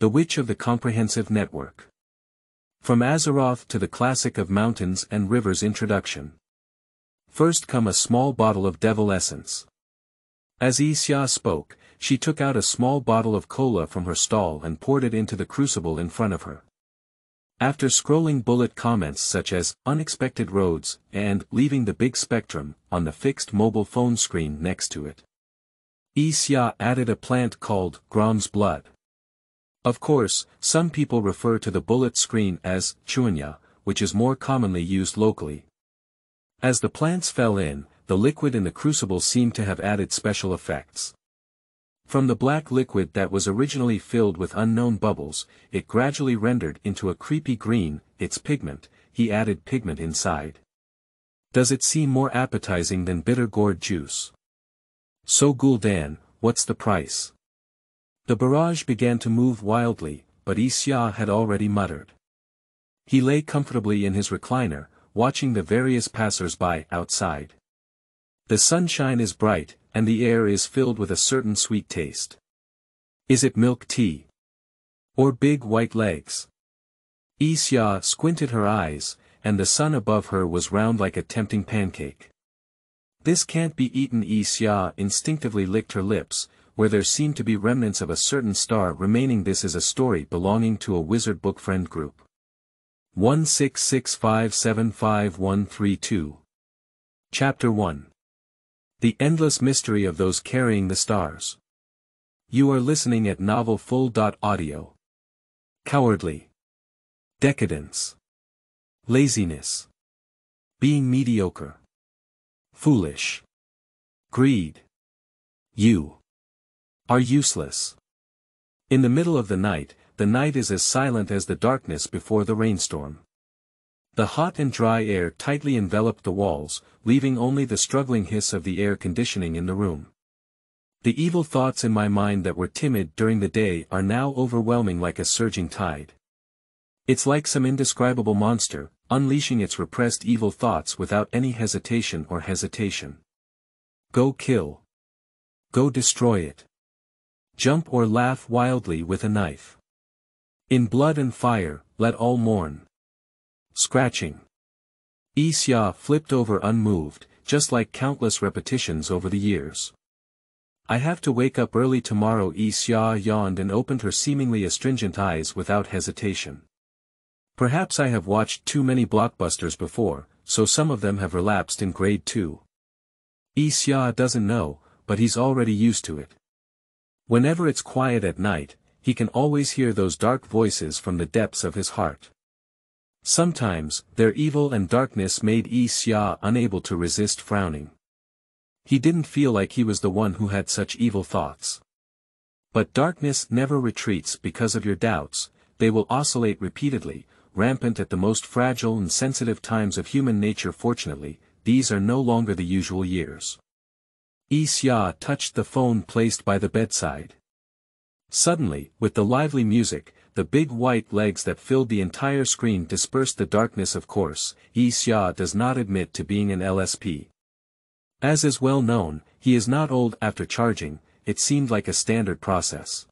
the witch of the comprehensive network. From Azeroth to the Classic of Mountains and Rivers introduction. First come a small bottle of devil essence. As Yi Xia spoke, she took out a small bottle of cola from her stall and poured it into the crucible in front of her. After scrolling bullet comments such as, unexpected roads, and, leaving the big spectrum, on the fixed mobile phone screen next to it, Yi Xia added a plant called, Grom's Blood. Of course, some people refer to the bullet screen as, Chunya, which is more commonly used locally. As the plants fell in, the liquid in the crucible seemed to have added special effects. From the black liquid that was originally filled with unknown bubbles, it gradually rendered into a creepy green, its pigment, he added pigment inside. Does it seem more appetizing than bitter gourd juice? So Gul'dan, what's the price? The barrage began to move wildly, but Yi Xia had already muttered. He lay comfortably in his recliner, watching the various passers-by outside. The sunshine is bright, and the air is filled with a certain sweet taste. Is it milk tea? Or big white legs? Yi Xia squinted her eyes, and the sun above her was round like a tempting pancake. This can't be eaten. Yi Xia instinctively licked her lips, where there seemed to be remnants of a certain star remaining. This is a story belonging to a wizard book friend group. 1665751132 Chapter 1. The Endless Mystery of Those Carrying the Stars. You are listening at NovelFull.Audio. Cowardly. Decadence. Laziness. Being mediocre. Foolish. Greed. You are useless. In the middle of the night is as silent as the darkness before the rainstorm. The hot and dry air tightly enveloped the walls, leaving only the struggling hiss of the air conditioning in the room. The evil thoughts in my mind that were timid during the day are now overwhelming like a surging tide. It's like some indescribable monster, unleashing its repressed evil thoughts without any hesitation. Go kill. Go destroy it. Jump or laugh wildly with a knife. In blood and fire, let all mourn. Scratching. Yi Xia flipped over unmoved, just like countless repetitions over the years. I have to wake up early tomorrow. Yi Xia yawned and opened her seemingly astringent eyes without hesitation. Perhaps I have watched too many blockbusters before, so some of them have relapsed in grade 2. Yi Xia doesn't know, but he's already used to it. Whenever it's quiet at night, he can always hear those dark voices from the depths of his heart. Sometimes, their evil and darkness made Yi Xia unable to resist frowning. He didn't feel like he was the one who had such evil thoughts. But darkness never retreats because of your doubts, they will oscillate repeatedly, rampant at the most fragile and sensitive times of human nature. Fortunately, these are no longer the usual years. Yi Xia touched the phone placed by the bedside. Suddenly, with the lively music, the big white legs that filled the entire screen dispersed the darkness. Of course, Yi Xia does not admit to being an LSP. As is well known, he is not old. After charging, it seemed like a standard process.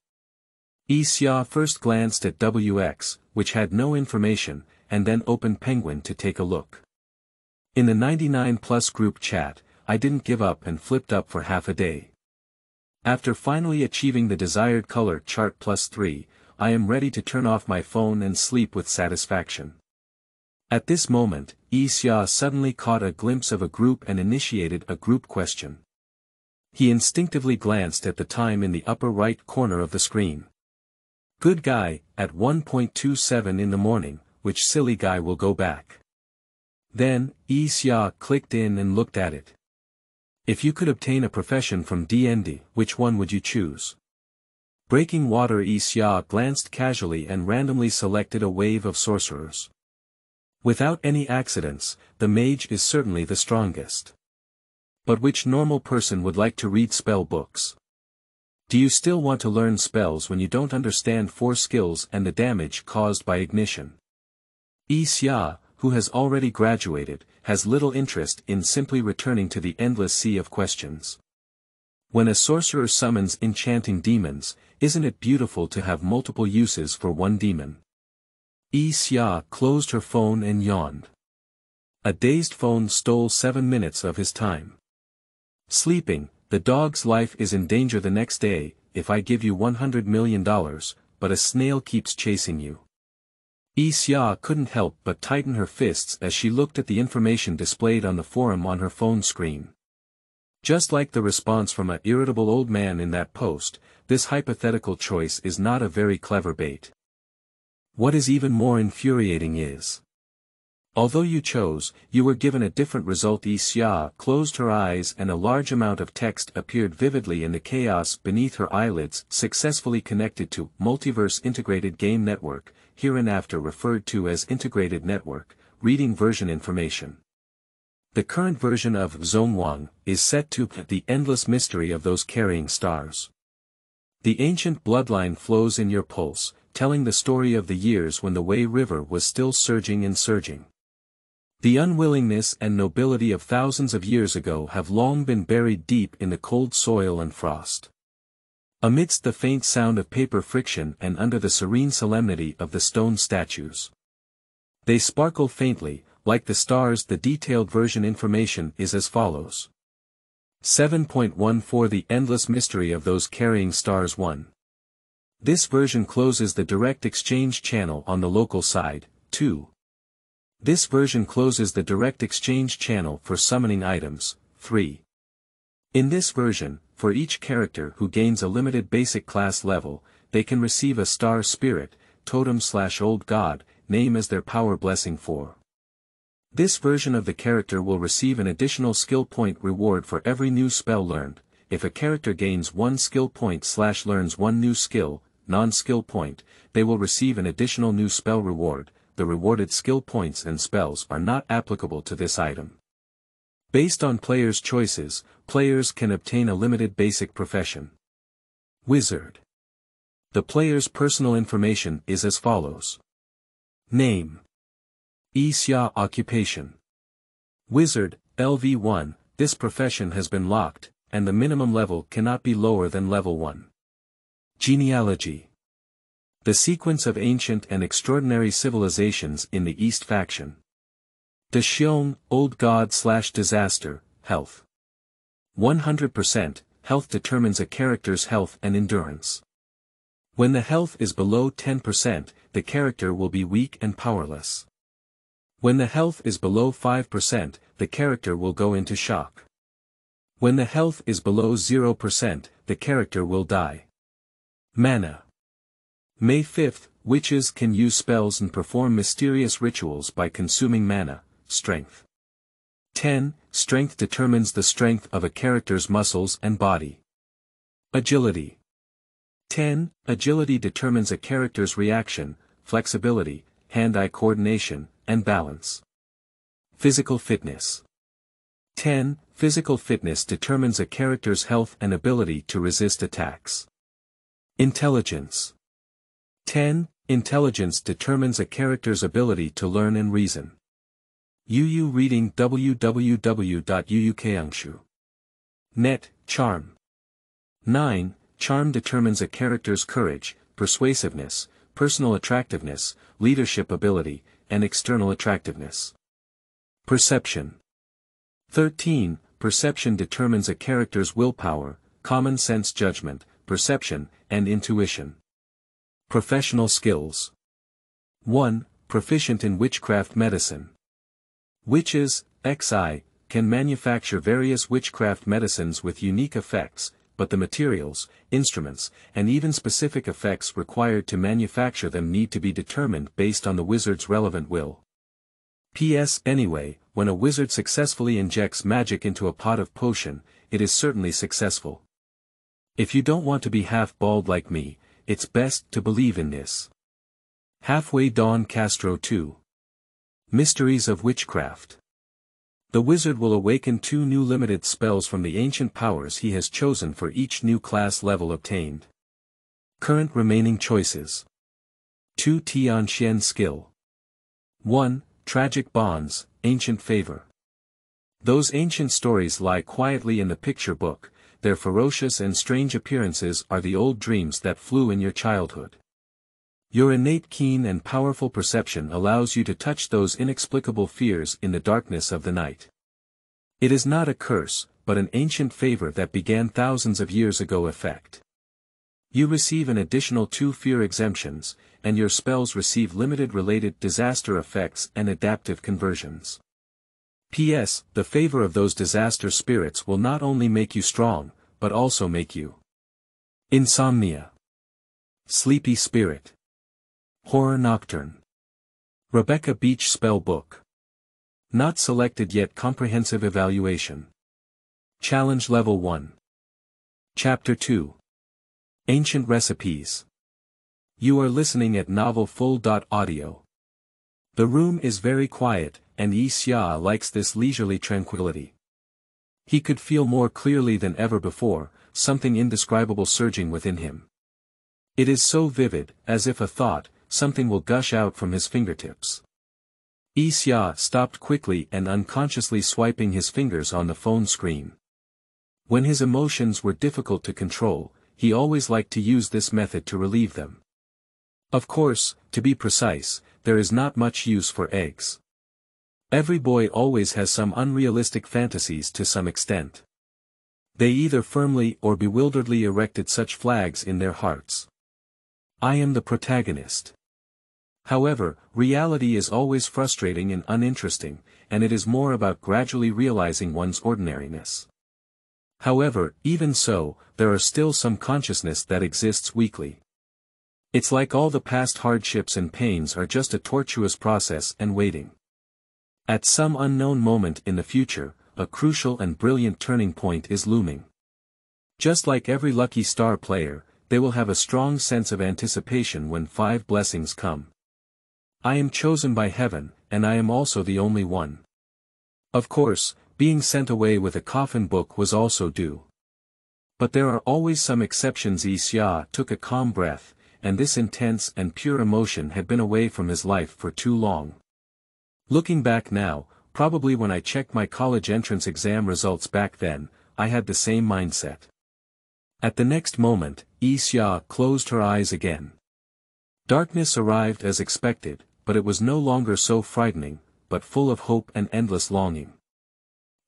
Yi Xia first glanced at WX, which had no information, and then opened Penguin to take a look. In the 99+ group chat, I didn't give up and flipped up for half a day. After finally achieving the desired color chart +3, I am ready to turn off my phone and sleep with satisfaction. At this moment, Yi Xia suddenly caught a glimpse of a group and initiated a group question. He instinctively glanced at the time in the upper right corner of the screen. Good guy, at 1:27 in the morning, which silly guy will go back? Then, Yi Xia clicked in and looked at it. If you could obtain a profession from D&D, which one would you choose? Breaking water. Yi Xia glanced casually and randomly selected a wave of sorcerers. Without any accidents, the mage is certainly the strongest. But which normal person would like to read spell books? Do you still want to learn spells when you don't understand 4 skills and the damage caused by ignition? Yi Xia, who has already graduated, has little interest in simply returning to the endless sea of questions. When a sorcerer summons enchanting demons, isn't it beautiful to have multiple uses for one demon? Yi Xia closed her phone and yawned. A dazed phone stole 7 minutes of his time. Sleeping, the dog's life is in danger the next day, if I give you $100 million, but a snail keeps chasing you. Yi Xia couldn't help but tighten her fists as she looked at the information displayed on the forum on her phone screen. Just like the response from an irritable old man in that post, this hypothetical choice is not a very clever bait. What is even more infuriating is, although you chose, you were given a different result. Yi Xia closed her eyes and a large amount of text appeared vividly in the chaos beneath her eyelids. Successfully connected to Multiverse Integrated Game Network, hereinafter referred to as Integrated Network, reading version information. The current version of Zongwang is set to the endless mystery of those carrying stars. The ancient bloodline flows in your pulse, telling the story of the years when the Wei River was still surging and surging. The unwillingness and nobility of thousands of years ago have long been buried deep in the cold soil and frost. Amidst the faint sound of paper friction and under the serene solemnity of the stone statues, they sparkle faintly, like the stars. The detailed version information is as follows. 7.14 The Endless Mystery of Those Carrying Stars 1. This version closes the direct exchange channel on the local side. 2. This version closes the direct exchange channel for summoning items. 3. In this version, for each character who gains a limited basic class level, they can receive a star spirit, totem/old god, name as their power blessing. 4. This version of the character will receive an additional skill point reward for every new spell learned. If a character gains 1 skill point/learns 1 new skill, non-skill point, they will receive an additional new spell reward. The rewarded skill points and spells are not applicable to this item. Based on players' choices, players can obtain a limited basic profession. Wizard. The player's personal information is as follows. Name: Yi Xia. Occupation: Wizard, LV1, this profession has been locked, and the minimum level cannot be lower than level 1. Genealogy: the sequence of ancient and extraordinary civilizations in the East faction. De Xiong, old god/disaster, health. 100%, health determines a character's health and endurance. When the health is below 10%, the character will be weak and powerless. When the health is below 5%, the character will go into shock. When the health is below 0%, the character will die. Mana: May 5th, witches can use spells and perform mysterious rituals by consuming mana. Strength: 10, strength determines the strength of a character's muscles and body. Agility: 10, agility determines a character's reaction, flexibility, hand-eye coordination, and balance. Physical fitness: 10, physical fitness determines a character's health and ability to resist attacks. Intelligence: 10, intelligence determines a character's ability to learn and reason. UU reading www.uukangshu.net. Charm: 9, charm determines a character's courage, persuasiveness, personal attractiveness, leadership ability, and external attractiveness. Perception: 13, perception determines a character's willpower, common sense judgment, perception, and intuition. Professional skills: 1, proficient in witchcraft medicine. Witches, XI, can manufacture various witchcraft medicines with unique effects, but the materials, instruments, and even specific effects required to manufacture them need to be determined based on the wizard's relevant will. P.S. Anyway, when a wizard successfully injects magic into a pot of potion, it is certainly successful. If you don't want to be half-bald like me, it's best to believe in this. Halfway Dawn Castro 2. Mysteries of Witchcraft. The wizard will awaken 2 new limited spells from the ancient powers he has chosen for each new class level obtained. Current remaining choices: 2 Tianxian skill. 1, Tragic Bonds, Ancient Favor. Those ancient stories lie quietly in the picture book, their ferocious and strange appearances are the old dreams that flew in your childhood. Your innate keen and powerful perception allows you to touch those inexplicable fears in the darkness of the night. It is not a curse, but an ancient favor that began thousands of years ago effect. You receive an additional 2 fear exemptions, and your spells receive limited related disaster effects and adaptive conversions. P.S. The favor of those disaster spirits will not only make you strong, but also make you Insomnia, Sleepy Spirit, Horror Nocturne, Rebecca Beach Spell Book. Not selected yet. Comprehensive evaluation. Challenge Level 1. Chapter 2. Ancient Recipes. You are listening at NovelFull.Audio. The room is very quiet, and Yi Xia likes this leisurely tranquility. He could feel more clearly than ever before, something indescribable surging within him. It is so vivid, as if a thought, something will gush out from his fingertips. Yi Xia stopped quickly and unconsciously swiping his fingers on the phone screen. When his emotions were difficult to control, he always liked to use this method to relieve them. Of course, to be precise, there is not much use for eggs. Every boy always has some unrealistic fantasies to some extent. They either firmly or bewilderedly erected such flags in their hearts. I am the protagonist. However, reality is always frustrating and uninteresting, and it is more about gradually realizing one's ordinariness. However, even so, there are still some consciousness that exists weekly. It's like all the past hardships and pains are just a tortuous process and waiting. At some unknown moment in the future, a crucial and brilliant turning point is looming. Just like every lucky star player, they will have a strong sense of anticipation when 5 blessings come. I am chosen by heaven, and I am also the only one. Of course, being sent away with a coffin book was also due. But there are always some exceptions. Yi Xia took a calm breath, and this intense and pure emotion had been away from his life for too long. Looking back now, probably when I checked my college entrance exam results back then, I had the same mindset. At the next moment, Yi Xia closed her eyes again. Darkness arrived as expected, but it was no longer so frightening, but full of hope and endless longing.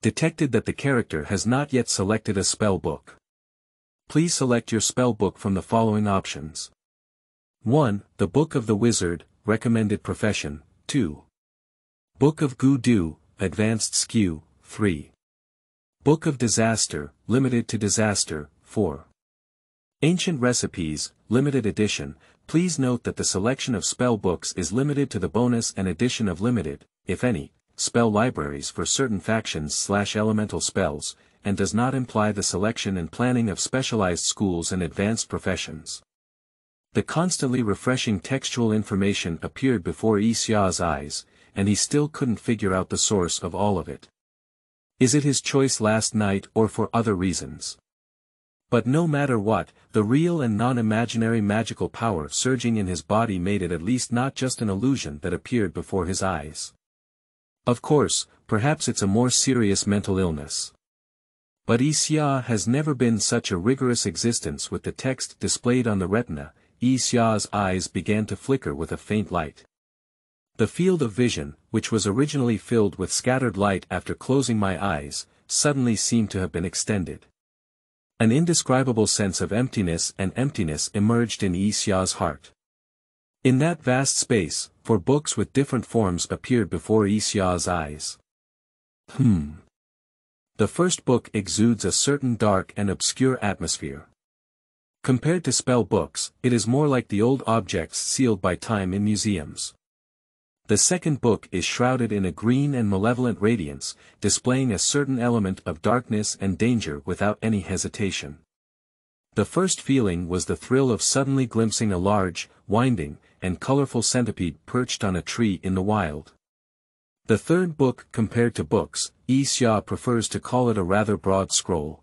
Detected that the character has not yet selected a spell book. Please select your spell book from the following options. 1. The Book of the Wizard, Recommended Profession. 2. Book of Goo-Doo, Advanced Skew. 3. Book of Disaster, Limited to Disaster. 4. Ancient Recipes, Limited Edition. Please note that the selection of spell books is limited to the bonus and edition of limited, if any, spell libraries for certain factions/elemental spells, and does not imply the selection and planning of specialized schools and advanced professions. The constantly refreshing textual information appeared before Yi Xia's eyes, and he still couldn't figure out the source of all of it. Is it his choice last night or for other reasons? But no matter what, the real and non-imaginary magical power surging in his body made it at least not just an illusion that appeared before his eyes. Of course, perhaps it's a more serious mental illness. But Yi Xia has never been such a rigorous existence. With the text displayed on the retina, Yi Xia's eyes began to flicker with a faint light. The field of vision, which was originally filled with scattered light after closing my eyes, suddenly seemed to have been extended. An indescribable sense of emptiness emerged in Yi Xia's heart. In that vast space, 4 books with different forms appeared before Yi Xia's eyes. The first book exudes a certain dark and obscure atmosphere. Compared to spell books, it is more like the old objects sealed by time in museums. The second book is shrouded in a green and malevolent radiance, displaying a certain element of darkness and danger without any hesitation. The first feeling was the thrill of suddenly glimpsing a large, winding, and colorful centipede perched on a tree in the wild. The third book, compared to books, Yi Xia prefers to call it a rather broad scroll.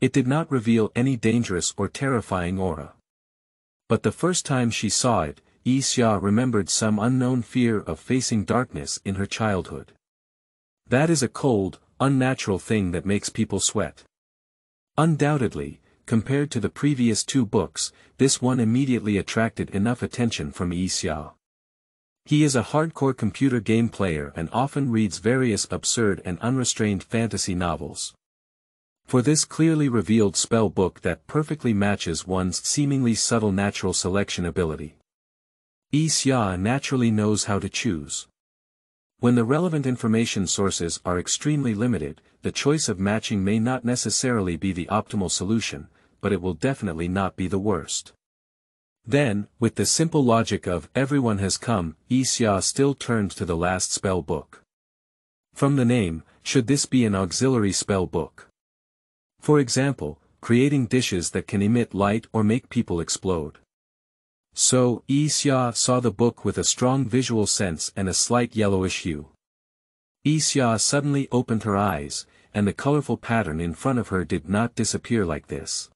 It did not reveal any dangerous or terrifying aura. But the first time she saw it, Yi Xia remembered some unknown fear of facing darkness in her childhood. That is a cold, unnatural thing that makes people sweat. Undoubtedly, compared to the previous two books, this one immediately attracted enough attention from Yi Xia. He is a hardcore computer game player and often reads various absurd and unrestrained fantasy novels. For this clearly revealed spell book that perfectly matches one's seemingly subtle natural selection ability. Yi Xia naturally knows how to choose. When the relevant information sources are extremely limited, the choice of matching may not necessarily be the optimal solution, but it will definitely not be the worst. Then, with the simple logic of everyone has come, Yi Xia still turns to the last spell book. From the name, should this be an auxiliary spell book? For example, creating dishes that can emit light or make people explode. So, Yi Xia saw the book with a strong visual sense and a slight yellowish hue. Yi Xia suddenly opened her eyes, and the colorful pattern in front of her did not disappear like this.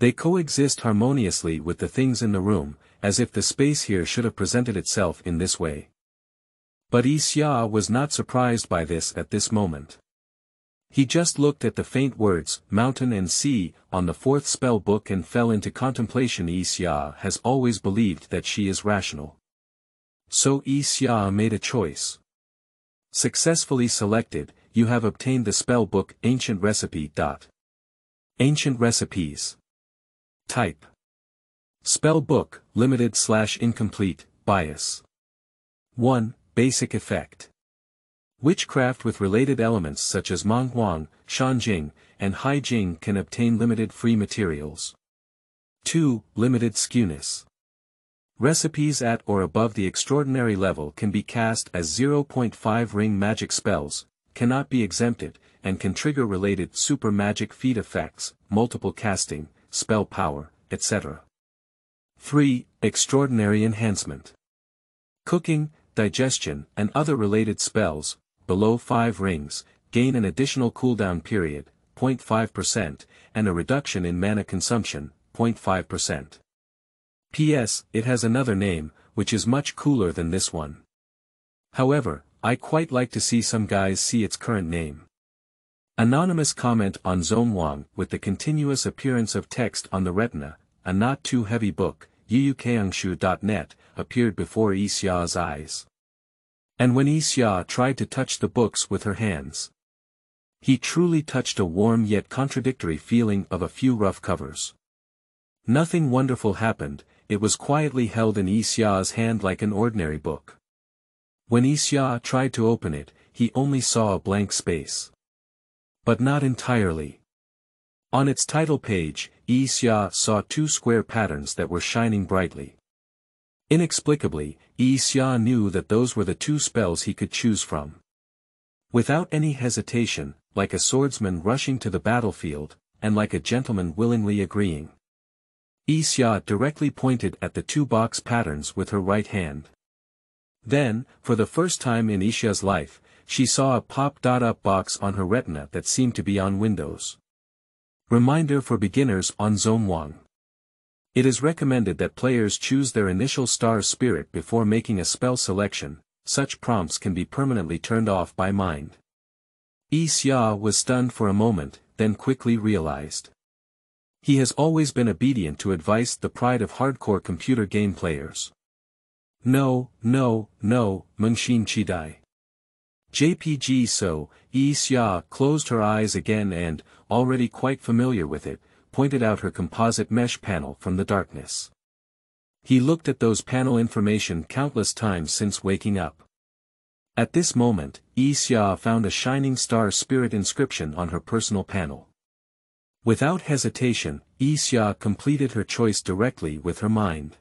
They coexist harmoniously with the things in the room, as if the space here should have presented itself in this way. But Yi Xia was not surprised by this at this moment. He just looked at the faint words, mountain and sea, on the fourth spell book and fell into contemplation. Yi Xia has always believed that she is rational. So Yi Xia made a choice. Successfully selected, you have obtained the spell book Ancient Recipe. Ancient Recipes. Type. Spell book, limited/incomplete, bias. 1. Basic effect. Witchcraft with related elements such as Zongwang, Shanjing, and Haijing can obtain limited free materials. 2. Limited skewness. Recipes at or above the extraordinary level can be cast as 0.5 ring magic spells, cannot be exempted, and can trigger related super magic feat effects, multiple casting, spell power, etc. 3. Extraordinary enhancement. Cooking, digestion, and other related spells, below 5 rings, gain an additional cooldown period, 0.5%, and a reduction in mana consumption, 0.5%. P.S. It has another name, which is much cooler than this one. However, I quite like to see some guys see its current name. Anonymous comment on Zongwang with the continuous appearance of text on the retina, a not too heavy book, yuyukangshu.net, appeared before Yi Xia's eyes. And when Yi Xia tried to touch the books with her hands, he truly touched a warm yet contradictory feeling of a few rough covers. Nothing wonderful happened, it was quietly held in Yi Xia's hand like an ordinary book. When Yi Xia tried to open it, he only saw a blank space. But not entirely. On its title page, Yi Xia saw 2 square patterns that were shining brightly. Inexplicably, Yi Xia knew that those were the 2 spells he could choose from. Without any hesitation, like a swordsman rushing to the battlefield, and like a gentleman willingly agreeing, Yi Xia directly pointed at the 2 box patterns with her right hand. Then, for the first time in Yi Xia's life, she saw a pop-up box on her retina that seemed to be on Windows. Reminder for beginners on Zongwang. It is recommended that players choose their initial star spirit before making a spell selection, such prompts can be permanently turned off by mind. Yi Xia was stunned for a moment, then quickly realized. He has always been obedient to advice, the pride of hardcore computer game players. No, Mengxin Chidai. JPG. So, Yi Xia closed her eyes again and, already quite familiar with it, pointed out her composite mesh panel from the darkness. He looked at those panel information countless times since waking up. At this moment, Yi Xia found a shining star spirit inscription on her personal panel. Without hesitation, Yi Xia completed her choice directly with her mind.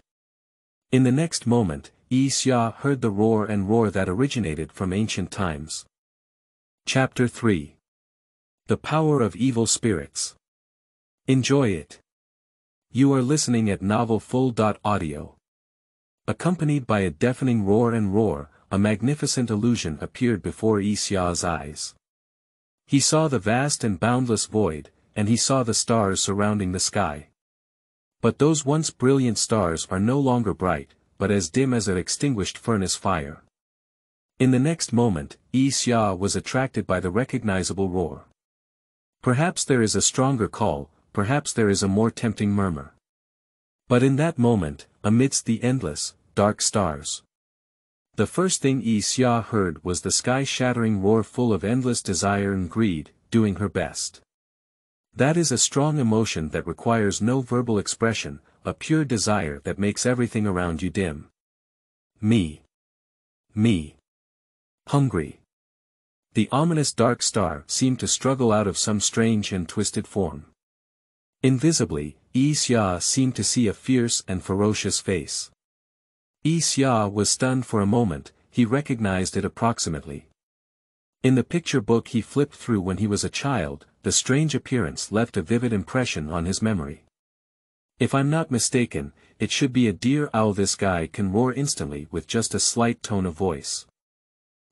In the next moment, Yi Xia heard the roar that originated from ancient times. Chapter 3. The Power of Evil Spirits. Enjoy it. You are listening at NovelFull.Audio. Accompanied by a deafening roar, a magnificent illusion appeared before Yi Xia's eyes. He saw the vast and boundless void, and he saw the stars surrounding the sky. But those once brilliant stars are no longer bright, but as dim as an extinguished furnace fire. In the next moment, Yi Xia was attracted by the recognizable roar. Perhaps there is a stronger call, perhaps there is a more tempting murmur. But in that moment, amidst the endless, dark stars, the first thing Yi Xia heard was the sky-shattering roar full of endless desire and greed, doing her best. That is a strong emotion that requires no verbal expression, a pure desire that makes everything around you dim. Me. Hungry. The ominous dark star seemed to struggle out of some strange and twisted form. Invisibly, Yi Xia seemed to see a fierce and ferocious face. Yi Xia was stunned for a moment. He recognized it approximately. In the picture book he flipped through when he was a child, the strange appearance left a vivid impression on his memory. If I'm not mistaken, it should be a deer owl. This guy can roar instantly with just a slight tone of voice.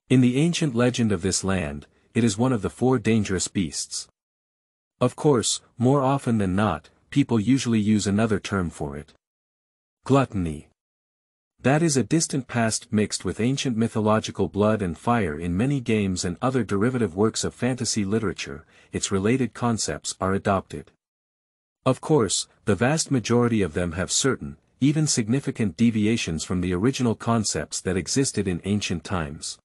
In the ancient legend of this land, it is one of the four dangerous beasts. Of course, more often than not, people usually use another term for it. Gluttony. That is a distant past mixed with ancient mythological blood and fire in many games and other derivative works of fantasy literature. Its related concepts are adopted. Of course, the vast majority of them have certain, even significant deviations from the original concepts that existed in ancient times.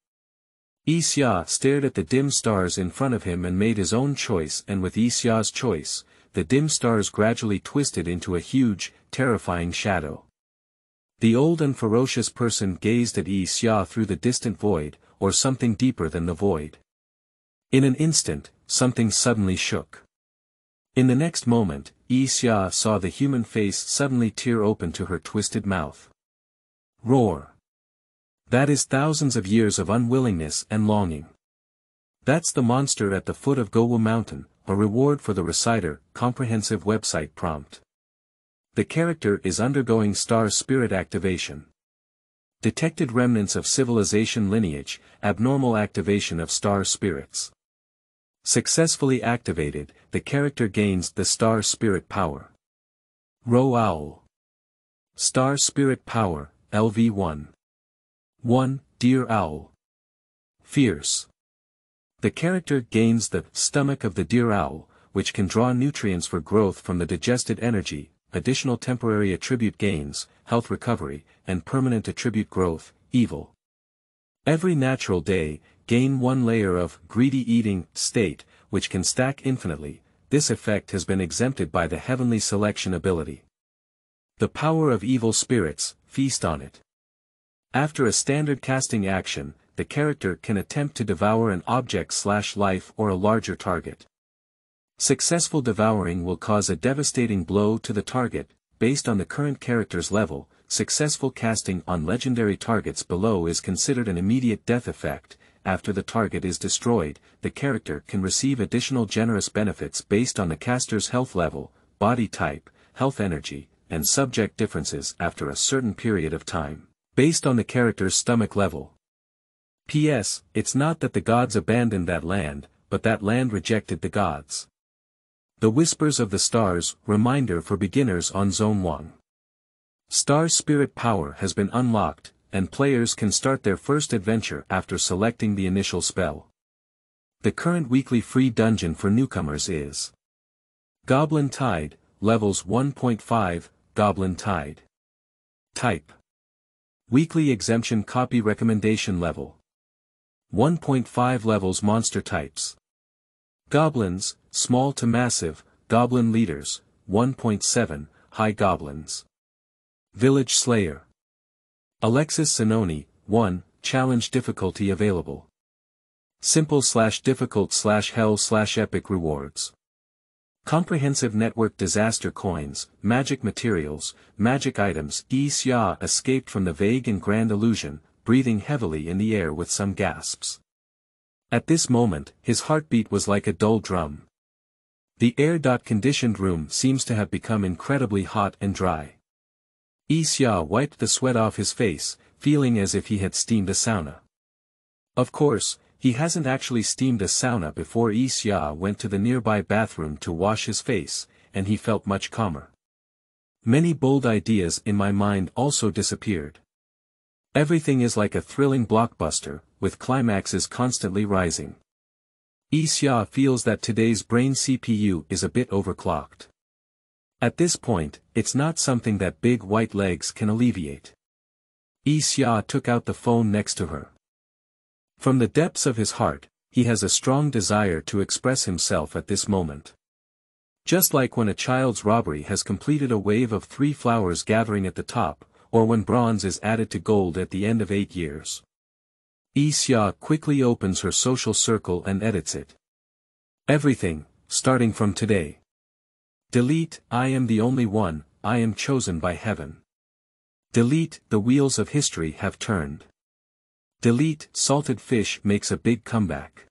Yi Xia stared at the dim stars in front of him and made his own choice, and with Yi Xia's choice, the dim stars gradually twisted into a huge, terrifying shadow. The old and ferocious person gazed at Yi Xia through the distant void, or something deeper than the void. In an instant, something suddenly shook. In the next moment, Yi Xia saw the human face suddenly tear open to her twisted mouth. Roar. That is thousands of years of unwillingness and longing. That's the monster at the foot of Gowa Mountain, a reward for the reciter, comprehensive website prompt. The character is undergoing star spirit activation. Detected remnants of civilization lineage, abnormal activation of star spirits. Successfully activated, the character gains the star spirit power. Ro-Owl. Star spirit power, LV1. 1. Deer owl. Fierce. The character gains the stomach of the deer owl, which can draw nutrients for growth from the digested energy, additional temporary attribute gains, health recovery, and permanent attribute growth, evil. Every natural day, gain one layer of greedy eating state, which can stack infinitely. This effect has been exempted by the heavenly selection ability. The power of evil spirits, feast on it. After a standard casting action, the character can attempt to devour an object/life or a larger target. Successful devouring will cause a devastating blow to the target. Based on the current character's level, successful casting on legendary targets below is considered an immediate death effect. After the target is destroyed, the character can receive additional generous benefits based on the caster's health level, body type, health energy, and subject differences after a certain period of time. Based on the character's stomach level. P.S. It's not that the gods abandoned that land, but that land rejected the gods. The Whispers of the Stars, reminder for beginners on Zongwang. Star Spirit Power has been unlocked, and players can start their first adventure after selecting the initial spell. The current weekly free dungeon for newcomers is Goblin Tide, levels 1.5, Goblin Tide. Type. Weekly exemption copy recommendation level. 1.5 levels monster types. Goblins, small to massive, goblin leaders, 1.7, high goblins. Village Slayer. Alexis Sinoni, 1, challenge difficulty available. Simple/difficult/hell/epic rewards. Comprehensive network disaster coins, magic materials, magic items. Yi Xia escaped from the vague and grand illusion, breathing heavily in the air with some gasps. At this moment, his heartbeat was like a dull drum. The air-conditioned room seems to have become incredibly hot and dry. Yi Xia wiped the sweat off his face, feeling as if he had steamed a sauna. Of course, he hasn't actually steamed a sauna before. Yi Xia went to the nearby bathroom to wash his face, and he felt much calmer. Many bold ideas in my mind also disappeared. Everything is like a thrilling blockbuster, with climaxes constantly rising. Yi Xia feels that today's brain CPU is a bit overclocked. At this point, it's not something that big white legs can alleviate. Yi Xia took out the phone next to her. From the depths of his heart, he has a strong desire to express himself at this moment. Just like when a child's robbery has completed a wave of three flowers gathering at the top, or when bronze is added to gold at the end of 8 years. Yi Xia quickly opens her social circle and edits it. Everything, starting from today. Delete, I am the only one, I am chosen by heaven. Delete, the wheels of history have turned. Delete, salted fish makes a big comeback.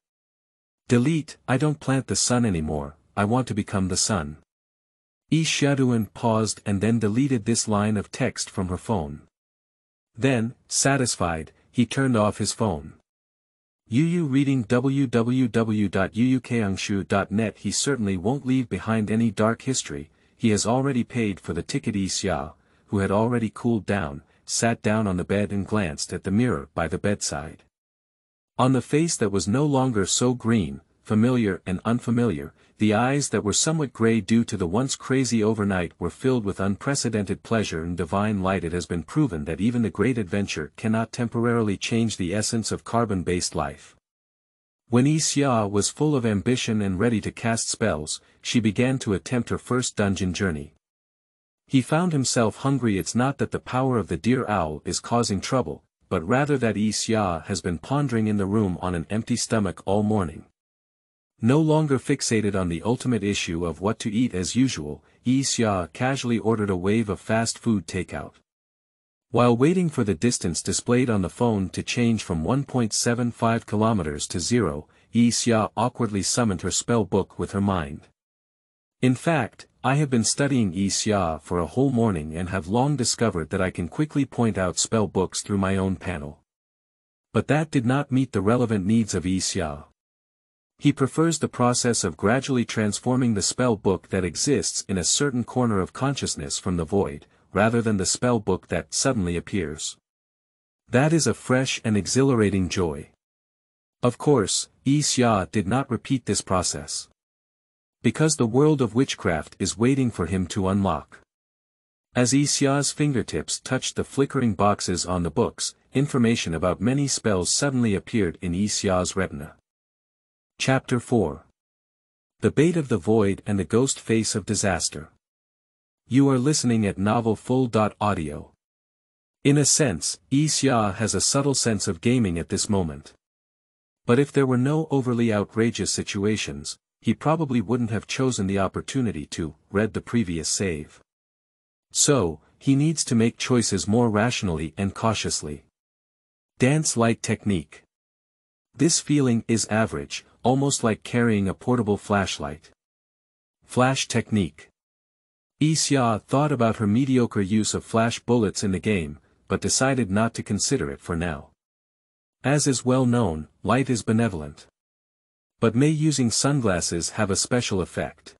Delete, I don't plant the sun anymore, I want to become the sun. Yi Xiaoduan paused and then deleted this line of text from her phone. Then, satisfied, he turned off his phone. Yuyu reading www.yuyukangshu.net. He certainly won't leave behind any dark history, he has already paid for the ticket. Yi Xia, who had already cooled down, sat down on the bed and glanced at the mirror by the bedside. On the face that was no longer so green, familiar and unfamiliar, the eyes that were somewhat grey due to the once crazy overnight were filled with unprecedented pleasure and divine light. It has been proven that even the great adventure cannot temporarily change the essence of carbon-based life. When Yi Xia was full of ambition and ready to cast spells, she began to attempt her first dungeon journey. He found himself hungry. It's not that the power of the dear owl is causing trouble, but rather that Yi Xia has been pondering in the room on an empty stomach all morning. No longer fixated on the ultimate issue of what to eat as usual, Yi Xia casually ordered a wave of fast food takeout. While waiting for the distance displayed on the phone to change from 1.75 kilometers to 0, Yi Xia awkwardly summoned her spell book with her mind. In fact, I have been studying Yi Xia for a whole morning and have long discovered that I can quickly point out spell books through my own panel. But that did not meet the relevant needs of Yi Xia. He prefers the process of gradually transforming the spell book that exists in a certain corner of consciousness from the void, rather than the spell book that suddenly appears. That is a fresh and exhilarating joy. Of course, Yi Xia did not repeat this process, because the world of witchcraft is waiting for him to unlock. As Yi Xia's fingertips touched the flickering boxes on the books, information about many spells suddenly appeared in Yi Xia's retina. Chapter 4. The Bait of the Void and the Ghost Face of Disaster. You are listening at NovelFull.Audio. In a sense, Yi Xia has a subtle sense of gaming at this moment. But if there were no overly outrageous situations, he probably wouldn't have chosen the opportunity to read the previous save. So, he needs to make choices more rationally and cautiously. Dance-like technique. This feeling is average, almost like carrying a portable flashlight. Flash technique. Yi Xia thought about her mediocre use of flash bullets in the game, but decided not to consider it for now. As is well known, light is benevolent. But may using sunglasses have a special effect?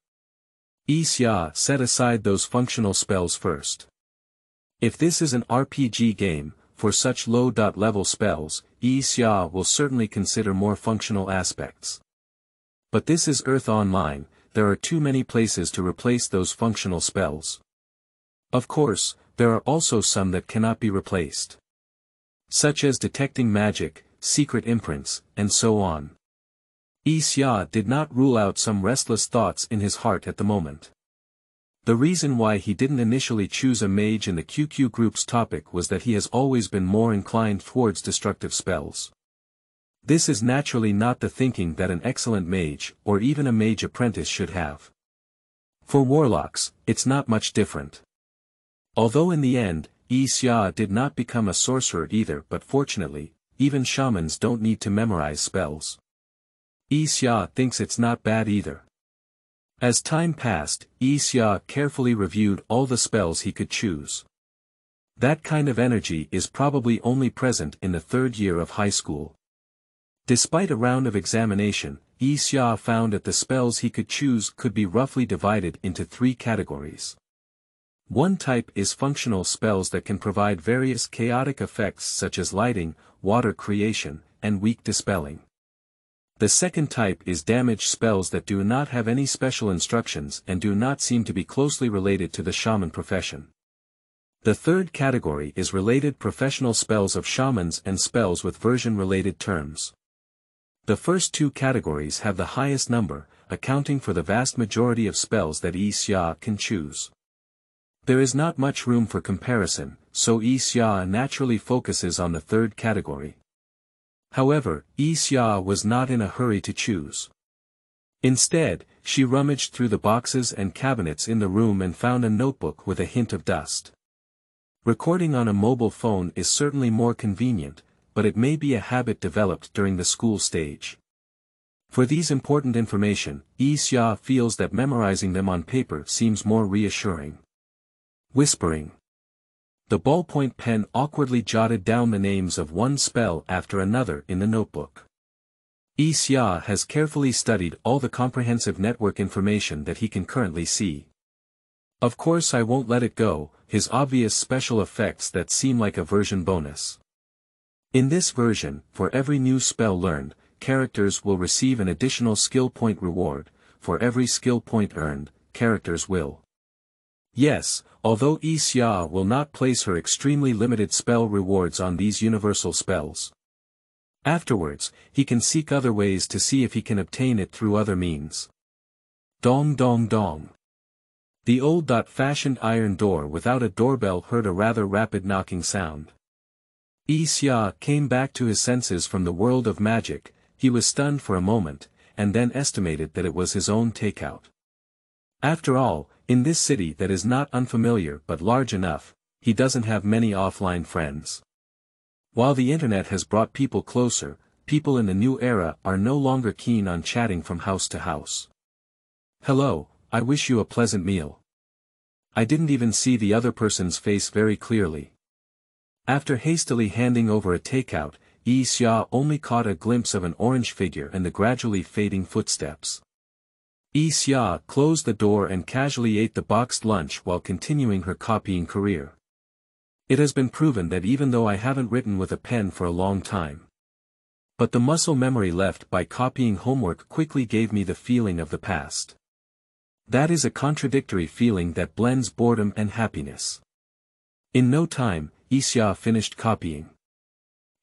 Yi Xia set aside those functional spells first. If this is an RPG game, for such low-level spells, Yi Xia will certainly consider more functional aspects. But this is Earth Online, there are too many places to replace those functional spells. Of course, there are also some that cannot be replaced, such as detecting magic, secret imprints, and so on. Yi Xia did not rule out some restless thoughts in his heart at the moment. The reason why he didn't initially choose a mage in the QQ group's topic was that he has always been more inclined towards destructive spells. This is naturally not the thinking that an excellent mage or even a mage apprentice should have. For warlocks, it's not much different. Although in the end, Yi Xia did not become a sorcerer either, but fortunately, even shamans don't need to memorize spells. Yi Xia thinks it's not bad either. As time passed, Yi Xia carefully reviewed all the spells he could choose. That kind of energy is probably only present in the third year of high school. Despite a round of examination, Yi Xia found that the spells he could choose could be roughly divided into three categories. One type is functional spells that can provide various chaotic effects such as lighting, water creation, and weak dispelling. The second type is damage spells that do not have any special instructions and do not seem to be closely related to the shaman profession. The third category is related professional spells of shamans and spells with version-related terms. The first two categories have the highest number, accounting for the vast majority of spells that Yi Xia can choose. There is not much room for comparison, so Yi Xia naturally focuses on the third category. However, Yi Xia was not in a hurry to choose. Instead, she rummaged through the boxes and cabinets in the room and found a notebook with a hint of dust. Recording on a mobile phone is certainly more convenient, but it may be a habit developed during the school stage. For these important information, Yi Xia feels that memorizing them on paper seems more reassuring. Whispering. The ballpoint pen awkwardly jotted down the names of one spell after another in the notebook. Yi Xia has carefully studied all the comprehensive network information that he can currently see. Of course I won't let it go, his obvious special effects that seem like a version bonus. In this version, for every new spell learned, characters will receive an additional skill point reward. For every skill point earned, characters will. Yes, although Yi Xia will not place her extremely limited spell rewards on these universal spells. Afterwards, he can seek other ways to see if he can obtain it through other means. Dong dong dong. The old-fashioned iron door without a doorbell heard a rather rapid knocking sound. Yi Xia came back to his senses from the world of magic. He was stunned for a moment, and then estimated that it was his own takeout. After all, in this city that is not unfamiliar but large enough, he doesn't have many offline friends. While the internet has brought people closer, people in the new era are no longer keen on chatting from house to house. Hello, I wish you a pleasant meal. I didn't even see the other person's face very clearly. After hastily handing over a takeout, Yi Xia only caught a glimpse of an orange figure and the gradually fading footsteps. Yi Xia closed the door and casually ate the boxed lunch while continuing her copying career. It has been proven that even though I haven't written with a pen for a long time, but the muscle memory left by copying homework quickly gave me the feeling of the past. That is a contradictory feeling that blends boredom and happiness. In no time, Yi Xia finished copying.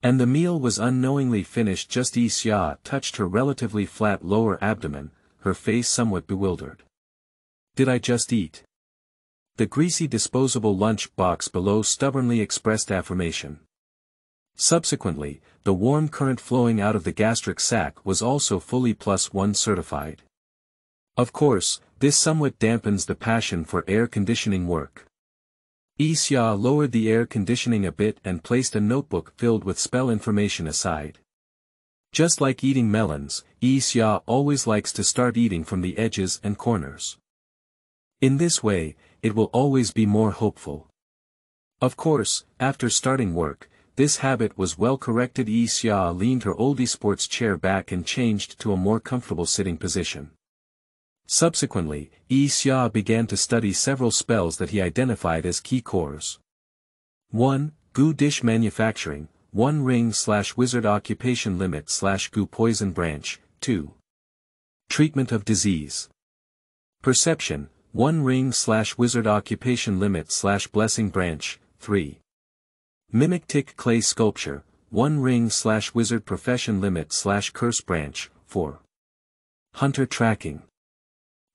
And the meal was unknowingly finished just Yi Xia touched her relatively flat lower abdomen, her face somewhat bewildered. Did I just eat? The greasy disposable lunch box below stubbornly expressed affirmation. Subsequently, the warm current flowing out of the gastric sac was also fully +1 certified. Of course, this somewhat dampens the passion for air conditioning work. Yi Xia lowered the air conditioning a bit and placed a notebook filled with spell information aside. Just like eating melons, Yi Xia always likes to start eating from the edges and corners. In this way, it will always be more hopeful. Of course, after starting work, this habit was well corrected. Yi Xia leaned her oldie sports chair back and changed to a more comfortable sitting position. Subsequently, Yi Xia began to study several spells that he identified as key cores. 1. Goo dish manufacturing. 1. Ring/wizard occupation limit/goo poison branch. 2. Treatment of disease. Perception. 1. Ring/wizard occupation limit/blessing branch. 3. Mimictic clay sculpture. 1. Ring/wizard profession limit/curse branch. 4. Hunter tracking.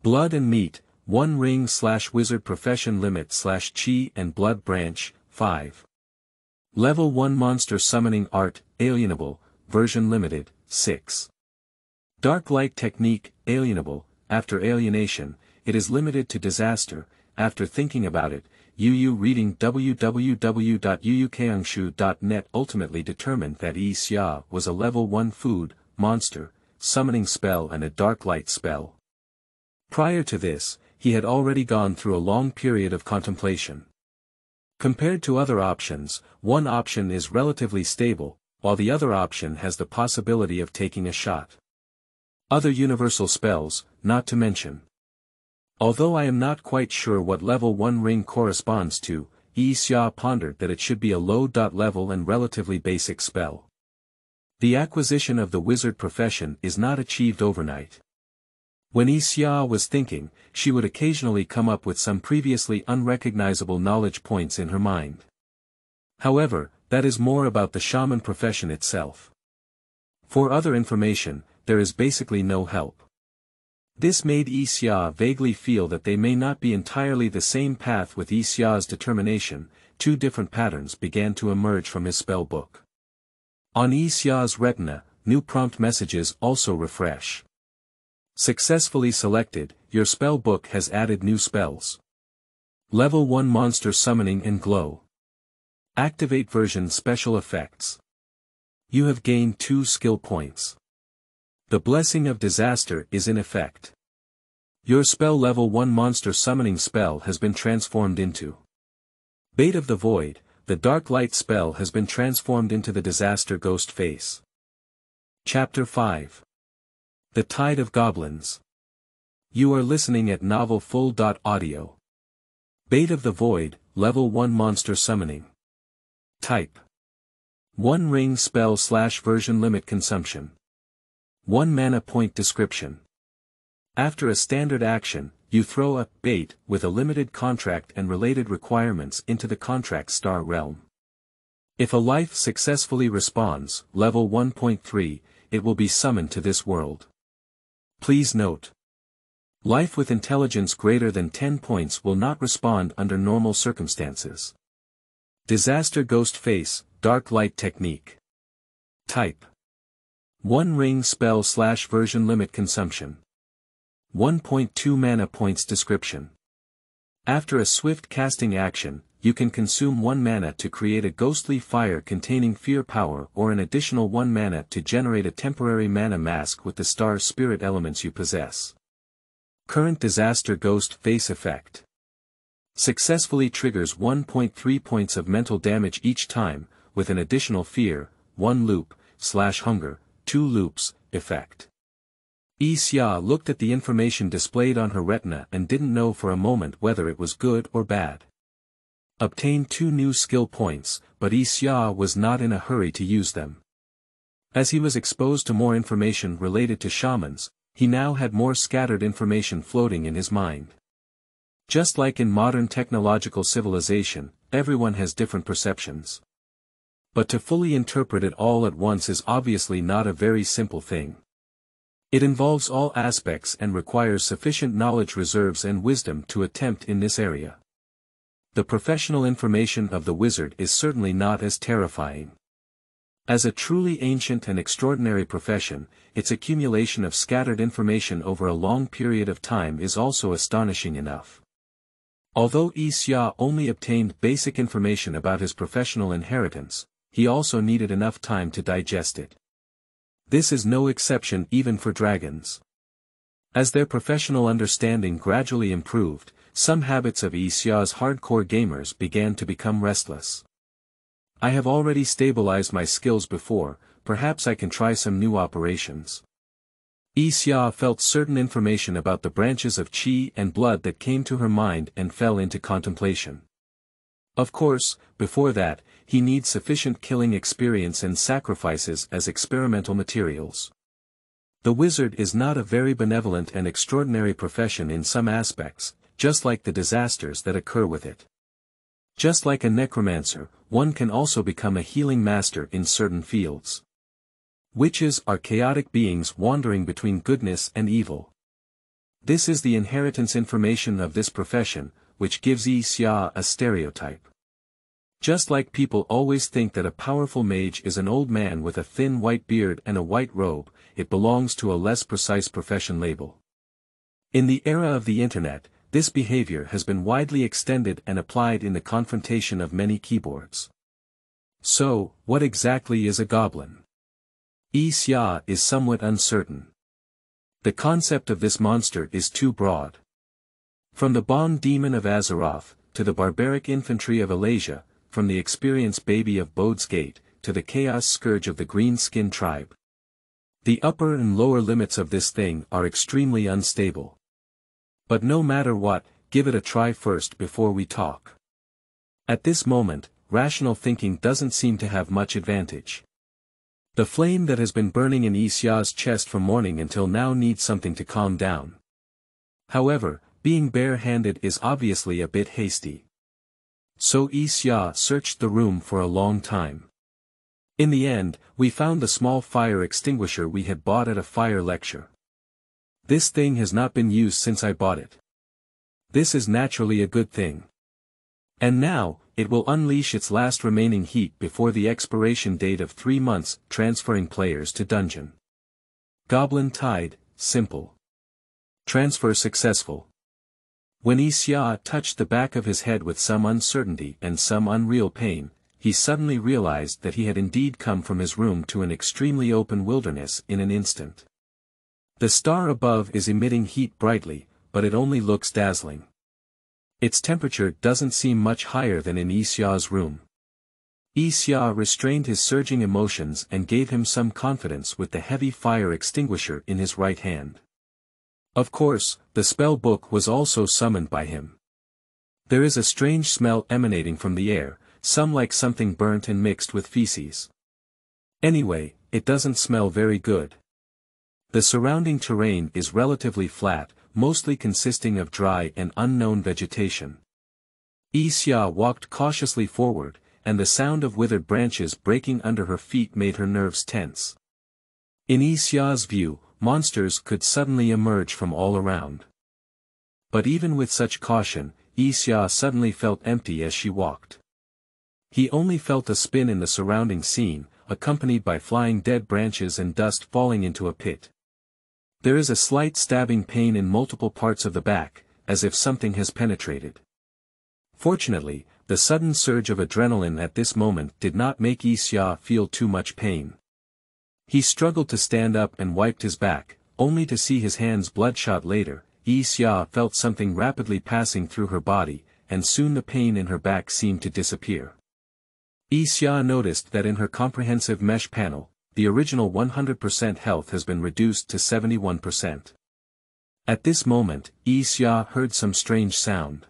Blood and meat. 1. Ring/wizard profession limit/chi and blood branch. 5. Level 1 monster summoning art, alienable, version limited, 6. Dark light technique, alienable, after alienation, it is limited to disaster. After thinking about it, Yu reading www.yuukaongshu.net ultimately determined that Yi Xia was a level 1 food, monster, summoning spell and a dark light spell. Prior to this, he had already gone through a long period of contemplation. Compared to other options, one option is relatively stable, while the other option has the possibility of taking a shot. Other universal spells, not to mention. Although I am not quite sure what level 1 ring corresponds to, Yi Xia pondered that it should be a low level and relatively basic spell. The acquisition of the wizard profession is not achieved overnight. When Yi Xia was thinking, she would occasionally come up with some previously unrecognizable knowledge points in her mind. However, that is more about the shaman profession itself. For other information, there is basically no help. This made Yi Xia vaguely feel that they may not be entirely the same path. With Yi Xia's determination, two different patterns began to emerge from his spell book. On Yi Xia's retina, new prompt messages also refresh. Successfully selected, your spell book has added new spells. Level 1 Monster Summoning and Glow. Activate version special effects. You have gained 2 skill points. The Blessing of Disaster is in effect. Your spell level 1 monster summoning spell has been transformed into Bait of the Void. The Dark Light spell has been transformed into the Disaster Ghost Face. Chapter 5. The Tide of Goblins. You are listening at NovelFull.Audio. Bait of the Void, level 1 monster summoning. Type: 1 ring spell / version limit consumption. 1 mana point. Description: after a standard action, you throw a bait with a limited contract and related requirements into the contract star realm. If a life successfully responds, level 1.3, it will be summoned to this world. Please note: life with intelligence greater than 10 points will not respond under normal circumstances. Disaster Ghost Face, Dark Light Technique. Type: 1 ring spell / version limit consumption. 1.2 mana points. Description: after a swift casting action, you can consume 1 mana to create a ghostly fire containing fear power, or an additional 1 mana to generate a temporary mana mask with the star spirit elements you possess. Current Disaster Ghost Face effect: successfully triggers 1.3 points of mental damage each time, with an additional fear, 1 loop, / hunger, 2 loops, effect. Yi Xia looked at the information displayed on her retina and didn't know for a moment whether it was good or bad. Obtained 2 new skill points, but Yi Xia was not in a hurry to use them. As he was exposed to more information related to shamans, he now had more scattered information floating in his mind. Just like in modern technological civilization, everyone has different perceptions. But to fully interpret it all at once is obviously not a very simple thing. It involves all aspects and requires sufficient knowledge reserves and wisdom to attempt in this area. The professional information of the wizard is certainly not as terrifying. As a truly ancient and extraordinary profession, its accumulation of scattered information over a long period of time is also astonishing enough. Although Yi Xia only obtained basic information about his professional inheritance, he also needed enough time to digest it. This is no exception even for dragons. As their professional understanding gradually improved, some habits of Yi Xia's hardcore gamers began to become restless. I have already stabilized my skills before, perhaps I can try some new operations. Yi Xia felt certain information about the branches of qi and blood that came to her mind and fell into contemplation. Of course, before that, he needs sufficient killing experience and sacrifices as experimental materials. The wizard is not a very benevolent and extraordinary profession in some aspects, just like the disasters that occur with it. Just like a necromancer, one can also become a healing master in certain fields. Witches are chaotic beings wandering between goodness and evil. This is the inheritance information of this profession, which gives Yi Xia a stereotype. Just like people always think that a powerful mage is an old man with a thin white beard and a white robe, it belongs to a less precise profession label. In the era of the internet, this behavior has been widely extended and applied in the confrontation of many keyboards. So, what exactly is a goblin? Yi Xia is somewhat uncertain. The concept of this monster is too broad. From the bomb demon of Azeroth, to the barbaric infantry of Alasia, from the experienced baby of Bode's Gate, to the chaos scourge of the green-skin tribe. The upper and lower limits of this thing are extremely unstable. But no matter what, give it a try first before we talk. At this moment, rational thinking doesn't seem to have much advantage. The flame that has been burning in Yi Xia's chest from morning until now needs something to calm down. However, being bare-handed is obviously a bit hasty. So Yi Xia searched the room for a long time. In the end, we found the small fire extinguisher we had bought at a fire lecture. This thing has not been used since I bought it. This is naturally a good thing. And now, it will unleash its last remaining heat before the expiration date of 3 months, transferring players to dungeon. Goblin Tide, simple. Transfer successful. When Yi Xia touched the back of his head with some uncertainty and some unreal pain, he suddenly realized that he had indeed come from his room to an extremely open wilderness in an instant. The star above is emitting heat brightly, but it only looks dazzling. Its temperature doesn't seem much higher than in Yi Xia's room. Yi Xia restrained his surging emotions and gave him some confidence with the heavy fire extinguisher in his right hand. Of course, the spell book was also summoned by him. There is a strange smell emanating from the air, some like something burnt and mixed with feces. Anyway, it doesn't smell very good. The surrounding terrain is relatively flat, mostly consisting of dry and unknown vegetation. Yi Xia walked cautiously forward, and the sound of withered branches breaking under her feet made her nerves tense. In Yi Xia's view, monsters could suddenly emerge from all around. But even with such caution, Yi Xia suddenly felt empty as she walked. He only felt a spin in the surrounding scene, accompanied by flying dead branches and dust falling into a pit. There is a slight stabbing pain in multiple parts of the back, as if something has penetrated. Fortunately, the sudden surge of adrenaline at this moment did not make Yi Xia feel too much pain. He struggled to stand up and wiped his back, only to see his hands bloodshot later. Yi Xia felt something rapidly passing through her body, and soon the pain in her back seemed to disappear. Yi Xia noticed that in her comprehensive mesh panel, the original 100% health has been reduced to 71%. At this moment, Yi Xia heard some strange sound.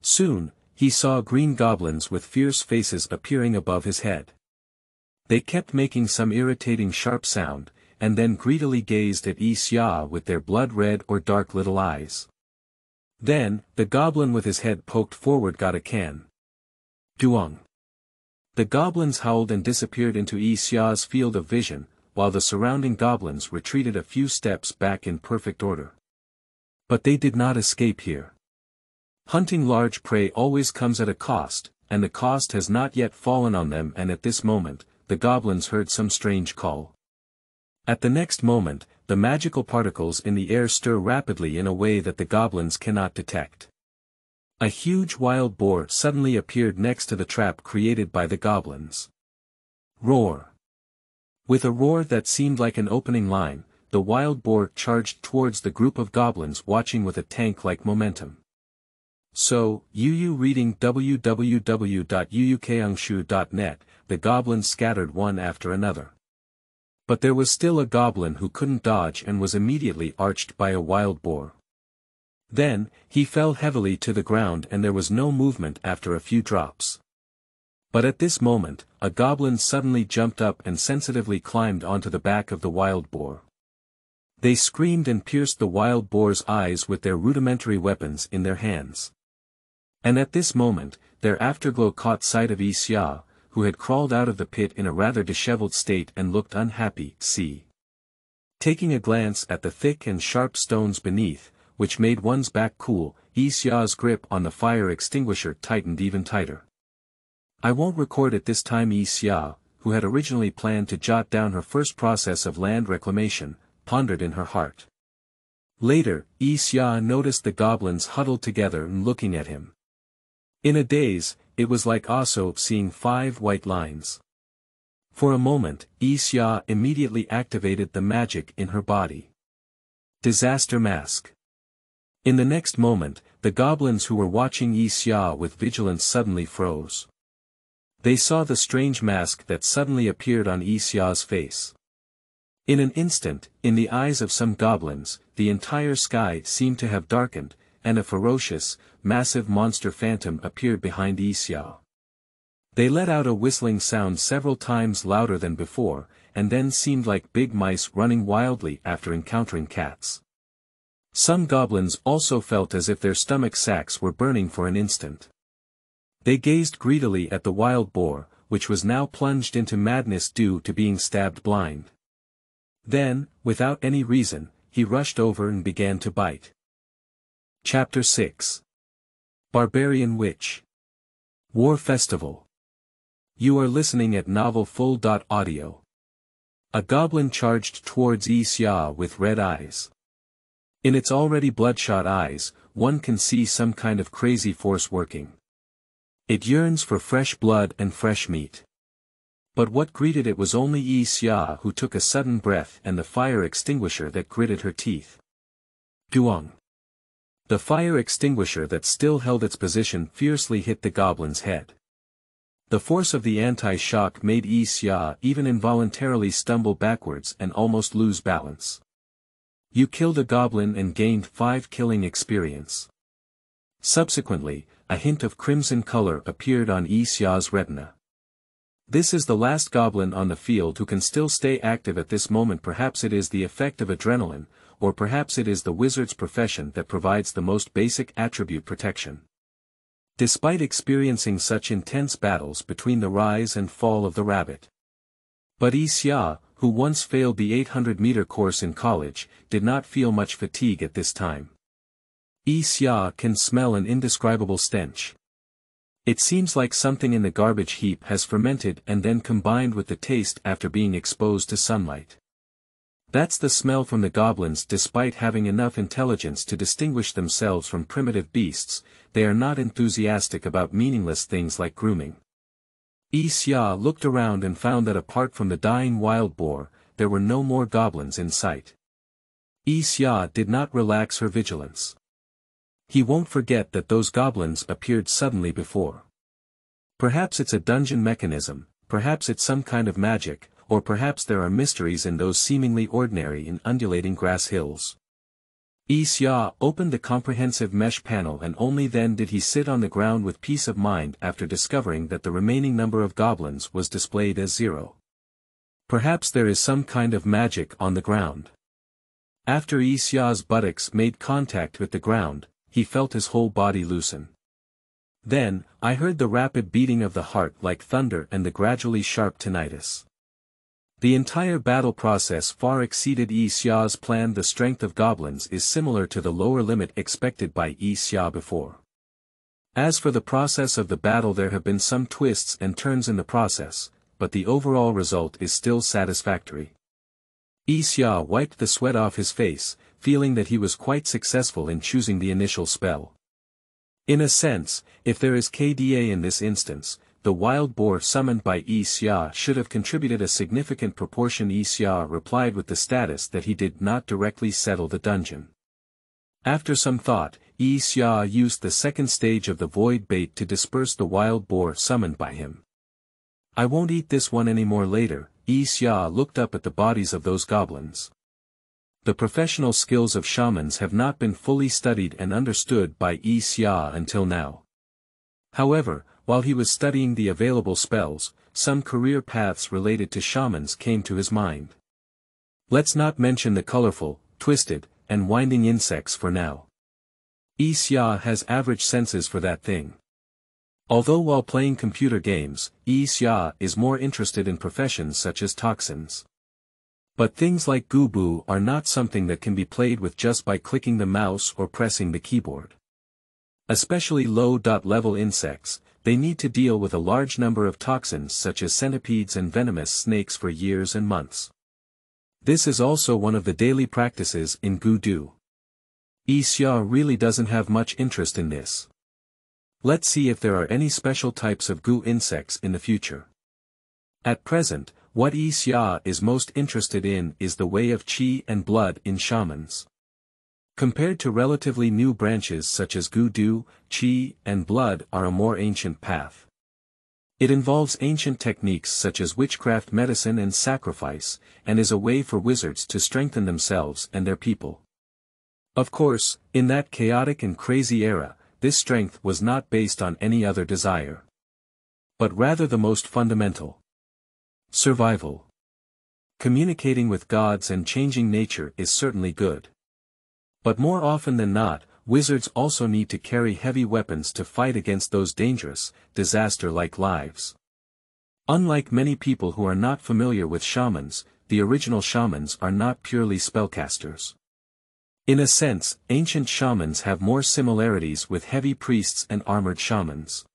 Soon, he saw green goblins with fierce faces appearing above his head. They kept making some irritating sharp sound, and then greedily gazed at Yi Xia with their blood-red or dark little eyes. Then, the goblin with his head poked forward got a can. Duong. The goblins howled and disappeared into Yi Xia's field of vision, while the surrounding goblins retreated a few steps back in perfect order. But they did not escape here. Hunting large prey always comes at a cost, and the cost has not yet fallen on them, and at this moment, the goblins heard some strange call. At the next moment, the magical particles in the air stir rapidly in a way that the goblins cannot detect. A huge wild boar suddenly appeared next to the trap created by the goblins. Roar! With a roar that seemed like an opening line, the wild boar charged towards the group of goblins watching with a tank-like momentum. So, UU reading www.uukeungshu.net, the goblins scattered one after another. But there was still a goblin who couldn't dodge and was immediately arched by a wild boar. Then, he fell heavily to the ground and there was no movement after a few drops. But at this moment, a goblin suddenly jumped up and sensitively climbed onto the back of the wild boar. They screamed and pierced the wild boar's eyes with their rudimentary weapons in their hands. And at this moment, their afterglow caught sight of Yi Xia, who had crawled out of the pit in a rather disheveled state and looked unhappy. Taking a glance at the thick and sharp stones beneath, which made one's back cool, Yi Xia's grip on the fire extinguisher tightened even tighter. I won't record at this time. Yi Xia, who had originally planned to jot down her first process of land reclamation, pondered in her heart. Later, Yi Xia noticed the goblins huddled together and looking at him. In a daze, it was like also seeing 5 white lines. For a moment, Yi Xia immediately activated the magic in her body. Disaster Mask. In the next moment, the goblins who were watching Yi Xia with vigilance suddenly froze. They saw the strange mask that suddenly appeared on Yi Xia's face. In an instant, in the eyes of some goblins, the entire sky seemed to have darkened, and a ferocious, massive monster phantom appeared behind Yi Xia. They let out a whistling sound several times louder than before, and then seemed like big mice running wildly after encountering cats. Some goblins also felt as if their stomach sacks were burning for an instant. They gazed greedily at the wild boar, which was now plunged into madness due to being stabbed blind. Then, without any reason, he rushed over and began to bite. Chapter 6. Barbarian Witch. War Festival. You are listening at NovelFull.Audio. A goblin charged towards Yi Xia with red eyes. In its already bloodshot eyes, one can see some kind of crazy force working. It yearns for fresh blood and fresh meat. But what greeted it was only Yi Xia, who took a sudden breath, and the fire extinguisher that gritted her teeth. Duong. The fire extinguisher that still held its position fiercely hit the goblin's head. The force of the anti-shock made Yi Xia even involuntarily stumble backwards and almost lose balance. You killed a goblin and gained 5 killing experience. Subsequently, a hint of crimson color appeared on Yi Xia's retina. This is the last goblin on the field who can still stay active at this moment. Perhaps it is the effect of adrenaline, or perhaps it is the wizard's profession that provides the most basic attribute protection. Despite experiencing such intense battles between the rise and fall of the rabbit. But Yi Xia, who once failed the 800-meter course in college, did not feel much fatigue at this time. Yi Xia can smell an indescribable stench. It seems like something in the garbage heap has fermented and then combined with the taste after being exposed to sunlight. That's the smell from the goblins. Despite having enough intelligence to distinguish themselves from primitive beasts, they are not enthusiastic about meaningless things like grooming. Yi Xia looked around and found that apart from the dying wild boar, there were no more goblins in sight. Yi Xia did not relax her vigilance. He won't forget that those goblins appeared suddenly before. Perhaps it's a dungeon mechanism, perhaps it's some kind of magic, or perhaps there are mysteries in those seemingly ordinary and undulating grass hills. Yi Xia opened the comprehensive mesh panel, and only then did he sit on the ground with peace of mind after discovering that the remaining number of goblins was displayed as 0. Perhaps there is some kind of magic on the ground. After Yi Xia's buttocks made contact with the ground, he felt his whole body loosen. Then, I heard the rapid beating of the heart like thunder and the gradually sharp tinnitus. The entire battle process far exceeded Yi Xia's plan. The strength of goblins is similar to the lower limit expected by Yi Xia before. As for the process of the battle, there have been some twists and turns in the process, but the overall result is still satisfactory. Yi Xia wiped the sweat off his face, feeling that he was quite successful in choosing the initial spell. In a sense, if there is KDA in this instance, the wild boar summoned by Yi Xia should have contributed a significant proportion. Yi Xia replied with the status that he did not directly settle the dungeon. After some thought, Yi Xia used the second stage of the void bait to disperse the wild boar summoned by him. I won't eat this one anymore. Later, Yi Xia looked up at the bodies of those goblins. The professional skills of shamans have not been fully studied and understood by Yi Xia until now. However, while he was studying the available spells, some career paths related to shamans came to his mind. Let's not mention the colorful, twisted, and winding insects for now. Yi Xia has average senses for that thing. Although while playing computer games, Yi Xia is more interested in professions such as toxins. But things like gubu are not something that can be played with just by clicking the mouse or pressing the keyboard. Especially low-level insects, they need to deal with a large number of toxins such as centipedes and venomous snakes for years and months. This is also one of the daily practices in Gudu. Yi Xia really doesn't have much interest in this. Let's see if there are any special types of Gu insects in the future. At present, what Yi Xia is most interested in is the way of qi and blood in shamans. Compared to relatively new branches such as Gudu, qi and blood are a more ancient path. It involves ancient techniques such as witchcraft, medicine and sacrifice, and is a way for wizards to strengthen themselves and their people. Of course, in that chaotic and crazy era, this strength was not based on any other desire. but rather the most fundamental. Survival. Communicating with gods and changing nature is certainly good. But more often than not, wizards also need to carry heavy weapons to fight against those dangerous, disaster-like lives. Unlike many people who are not familiar with shamans, the original shamans are not purely spellcasters. In a sense, ancient shamans have more similarities with heavy priests and armored shamans.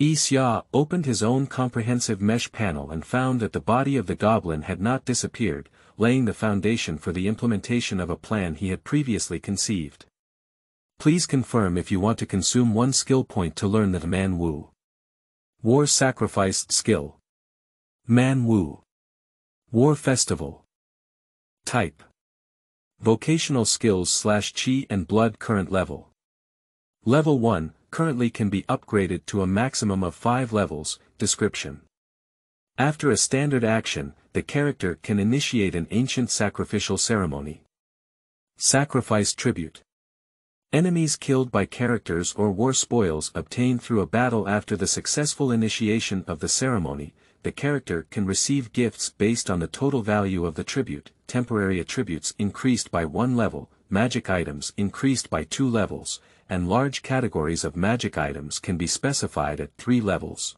Yi Xia opened his own comprehensive mesh panel and found that the body of the goblin had not disappeared, laying the foundation for the implementation of a plan he had previously conceived. Please confirm if you want to consume one skill point to learn the Man Wu. War Sacrificed Skill. Man Wu. War Festival. Type. Vocational Skills / Chi and Blood. Current level. Level 1, currently can be upgraded to a maximum of 5 levels. Description. After a standard action, the character can initiate an ancient sacrificial ceremony. Sacrifice Tribute. Enemies killed by characters or war spoils obtained through a battle after the successful initiation of the ceremony, the character can receive gifts based on the total value of the tribute, temporary attributes increased by 1 level, magic items increased by 2 levels, and large categories of magic items can be specified at 3 levels.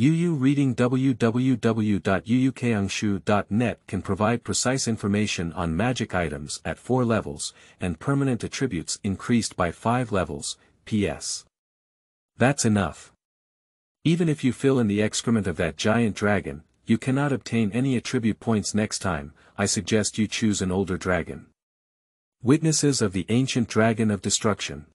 UU Reading. www.uukangshu.net can provide precise information on magic items at 4 levels, and permanent attributes increased by 5 levels. P.S. That's enough. Even if you fill in the excrement of that giant dragon, you cannot obtain any attribute points next time. I suggest you choose an older dragon. Witnesses of the Ancient Dragon of Destruction.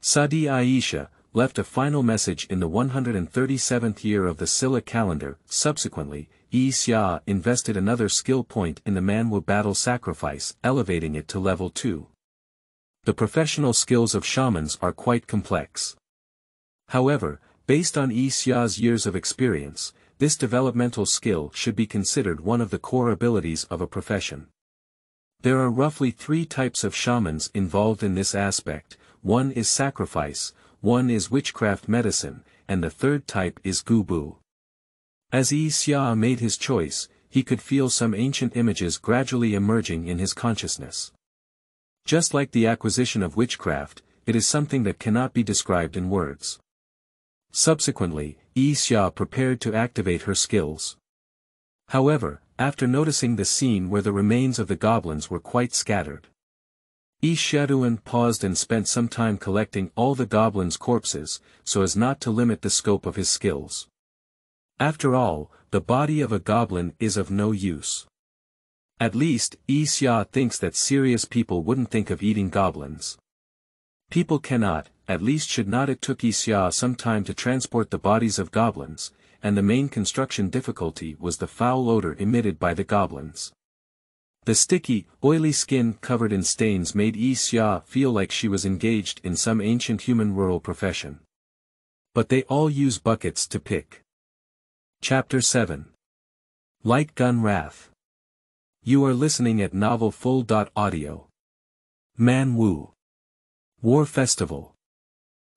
Sadi Aisha left a final message in the 137th year of the Silla calendar. Subsequently, Yi Xia invested another skill point in the Man Wu Battle Sacrifice, elevating it to level 2. The professional skills of shamans are quite complex. However, based on Yi Xia's years of experience, this developmental skill should be considered one of the core abilities of a profession. There are roughly 3 types of shamans involved in this aspect. One is sacrifice, one is witchcraft medicine, and the third type is gubu. As Yi Xia made his choice, he could feel some ancient images gradually emerging in his consciousness. Just like the acquisition of witchcraft, it is something that cannot be described in words. Subsequently, Yi Xia prepared to activate her skills. However, after noticing the scene where the remains of the goblins were quite scattered, Yi Xia paused and spent some time collecting all the goblins' corpses, so as not to limit the scope of his skills. After all, the body of a goblin is of no use. At least, Yi Xia thinks that serious people wouldn't think of eating goblins. People cannot, at least should not. It took Yi Xia some time to transport the bodies of goblins, and the main construction difficulty was the foul odor emitted by the goblins. The sticky, oily skin covered in stains made Yi Xia feel like she was engaged in some ancient human rural profession. But they all use buckets to pick. Chapter 7. Light Gun Wrath. You are listening at NovelFull.Audio. Man Wu. War Festival.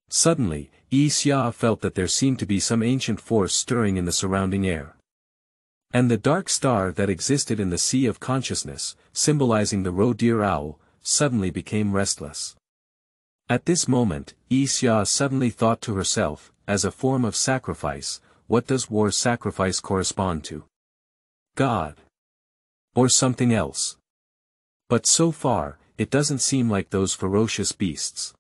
Suddenly, Yi Xia felt that there seemed to be some ancient force stirring in the surrounding air. And the dark star that existed in the sea of consciousness, symbolizing the Ro-Owl, suddenly became restless. At this moment, Yi Xia suddenly thought to herself, as a form of sacrifice, what does war sacrifice correspond to? God. Or something else. But so far, it doesn't seem like those ferocious beasts.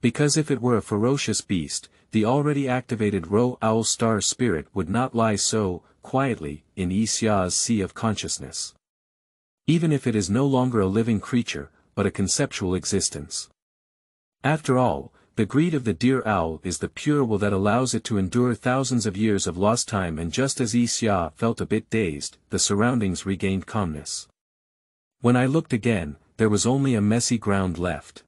Because if it were a ferocious beast, the already activated Ro-Owl star spirit would not lie so quietly in Yi Xia's sea of consciousness. Even if it is no longer a living creature, but a conceptual existence. After all, the greed of the dear owl is the pure will that allows it to endure thousands of years of lost time. And just as Yi Xia felt a bit dazed, the surroundings regained calmness. When I looked again, there was only a messy ground left.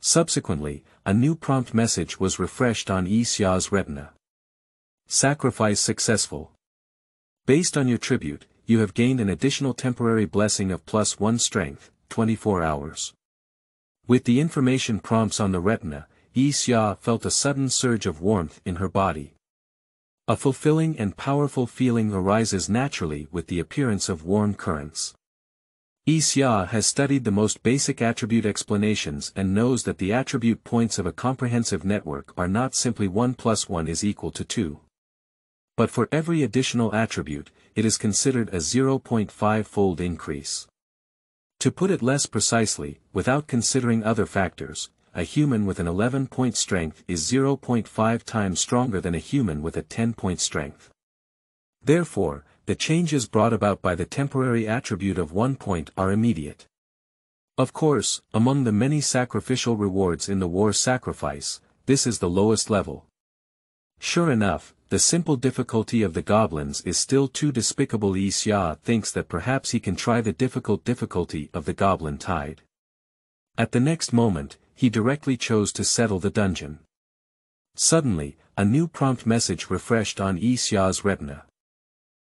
Subsequently, a new prompt message was refreshed on Yi Xia's retina. Sacrifice successful. Based on your tribute, you have gained an additional temporary blessing of +1 strength, 24 hours. With the information prompts on the retina, Yi Xia felt a sudden surge of warmth in her body. A fulfilling and powerful feeling arises naturally with the appearance of warm currents. Yi Xia has studied the most basic attribute explanations and knows that the attribute points of a comprehensive network are not simply 1 + 1 = 2. But for every additional attribute, it is considered a 0.5-fold increase. To put it less precisely, without considering other factors, a human with an 11-point strength is 0.5 times stronger than a human with a 10-point strength. Therefore, the changes brought about by the temporary attribute of 1 point are immediate. Of course, among the many sacrificial rewards in the war sacrifice, this is the lowest level. Sure enough, the simple difficulty of the goblins is still too despicable. Yi Xia thinks that perhaps he can try the difficult difficulty of the Goblin Tide. At the next moment, he directly chose to settle the dungeon. Suddenly, a new prompt message refreshed on Yi Xia's retina.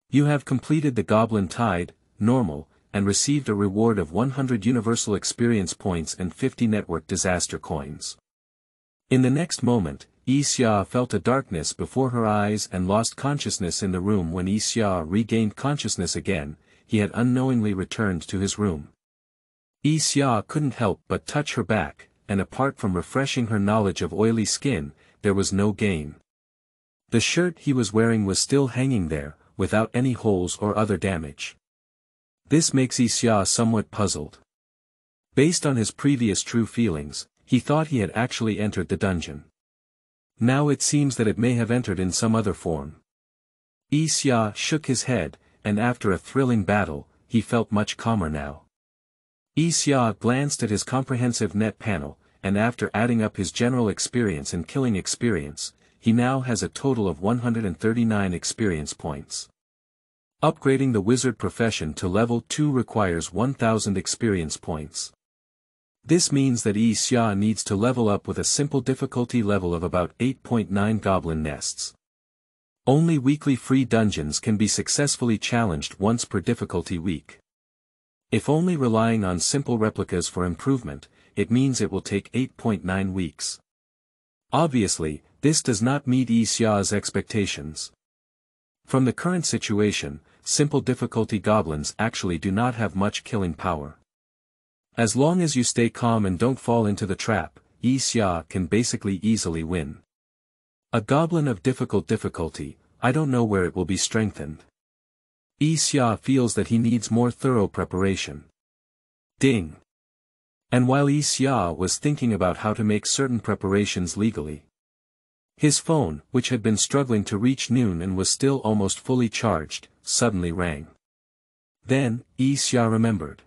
You have completed the Goblin Tide, normal, and received a reward of 100 universal experience points and 50 network disaster coins. In the next moment, Yi Xia felt a darkness before her eyes and lost consciousness in the room. When Yi Xia regained consciousness again, he had unknowingly returned to his room. Yi Xia couldn't help but touch her back, and apart from refreshing her knowledge of oily skin, there was no gain. The shirt he was wearing was still hanging there, without any holes or other damage. This makes Yi Xia somewhat puzzled. Based on his previous true feelings, he thought he had actually entered the dungeon. Now it seems that it may have entered in some other form. Yi Xia shook his head, and after a thrilling battle, he felt much calmer now. Yi Xia glanced at his comprehensive net panel, and after adding up his general experience and killing experience, he now has a total of 139 experience points. Upgrading the wizard profession to level 2 requires 1,000 experience points. This means that Yi Xia needs to level up with a simple difficulty level of about 8.9 goblin nests. Only weekly free dungeons can be successfully challenged once per difficulty week. If only relying on simple replicas for improvement, it means it will take 8.9 weeks. Obviously, this does not meet Yi Xia's expectations. From the current situation, simple difficulty goblins actually do not have much killing power. As long as you stay calm and don't fall into the trap, Yi Xia can basically easily win. A goblin of difficult difficulty, I don't know where it will be strengthened. Yi Xia feels that he needs more thorough preparation. Ding! And while Yi Xia was thinking about how to make certain preparations legally, his phone, which had been struggling to reach noon and was still almost fully charged, suddenly rang. Then, Yi Xia remembered.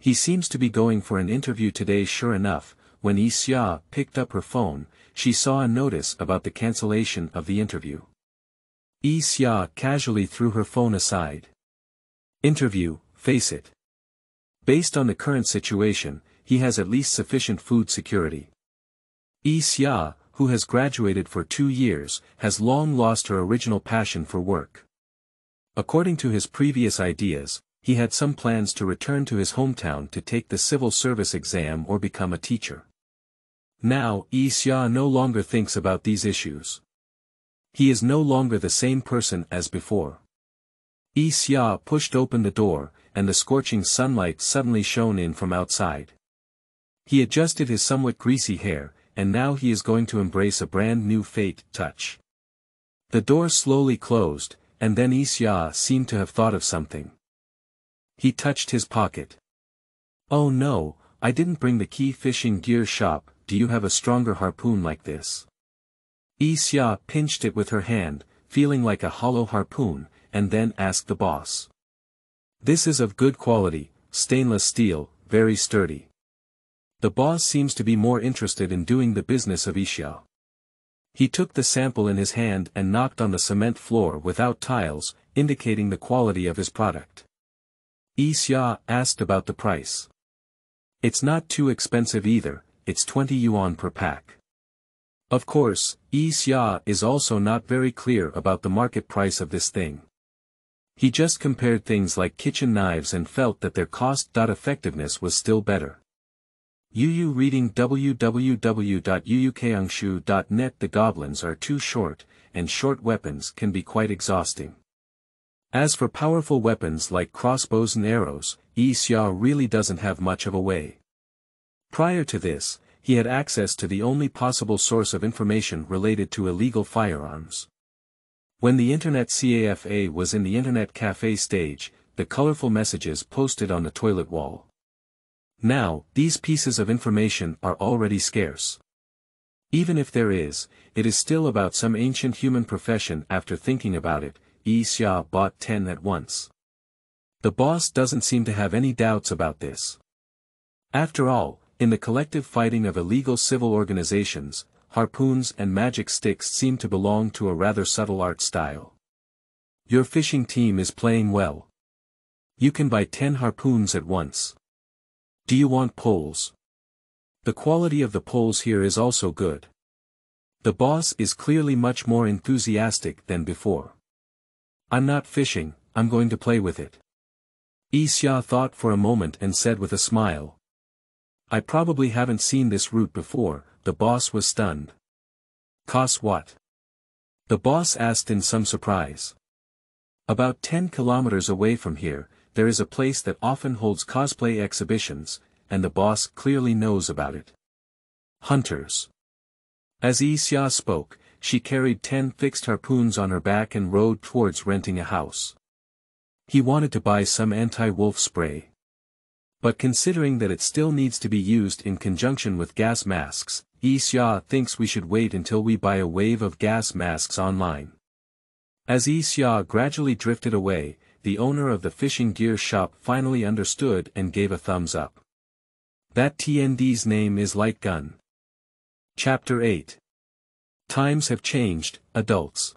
He seems to be going for an interview today. Sure enough, when Yi Xia picked up her phone, she saw a notice about the cancellation of the interview. Yi Xia casually threw her phone aside. Interview, face it. Based on the current situation, he has at least sufficient food security. Yi Xia, who has graduated for 2 years, has long lost her original passion for work. According to his previous ideas, he had some plans to return to his hometown to take the civil service exam or become a teacher. Now Yi Xia no longer thinks about these issues. He is no longer the same person as before. Yi Xia pushed open the door, and the scorching sunlight suddenly shone in from outside. He adjusted his somewhat greasy hair, and now he is going to embrace a brand new fate. Touch. The door slowly closed, and then Yi Xia seemed to have thought of something. He touched his pocket. Oh no, I didn't bring the key. Fishing gear shop, do you have a stronger harpoon like this? Yi Xia pinched it with her hand, feeling like a hollow harpoon, and then asked the boss. This is of good quality, stainless steel, very sturdy. The boss seems to be more interested in doing the business of Yi Xia. He took the sample in his hand and knocked on the cement floor without tiles, indicating the quality of his product. Yi Xia asked about the price. It's not too expensive either, it's 20 yuan per pack. Of course, Yi Xia is also not very clear about the market price of this thing. He just compared things like kitchen knives and felt that their cost-effectiveness was still better. Yu reading www.yuukeungshu.net. The goblins are too short, and short weapons can be quite exhausting. As for powerful weapons like crossbows and arrows, Yi Xia really doesn't have much of a way. Prior to this, he had access to the only possible source of information related to illegal firearms. When the Internet CAFA was in the Internet Cafe stage, the colorful messages posted on the toilet wall. Now, these pieces of information are already scarce. Even if there is, it is still about some ancient human profession. After thinking about it, Yi Xia bought 10 at once. The boss doesn't seem to have any doubts about this. After all, in the collective fighting of illegal civil organizations, harpoons and magic sticks seem to belong to a rather subtle art style. Your fishing team is playing well. You can buy 10 harpoons at once. Do you want poles? The quality of the poles here is also good. The boss is clearly much more enthusiastic than before. I'm not fishing, I'm going to play with it. Yi Xia thought for a moment and said with a smile. I probably haven't seen this route before. The boss was stunned. Cost what? The boss asked in some surprise. About 10 kilometers away from here, there is a place that often holds cosplay exhibitions, and the boss clearly knows about it. Hunters. As Yi Xia spoke, she carried 10 fixed harpoons on her back and rode towards renting a house. He wanted to buy some anti-wolf spray. But considering that it still needs to be used in conjunction with gas masks, Yi Xia thinks we should wait until we buy a wave of gas masks online. As Yi Xia gradually drifted away, the owner of the fishing gear shop finally understood and gave a thumbs up. That TND's name is Light Gun. Chapter 8. Times have changed, adults.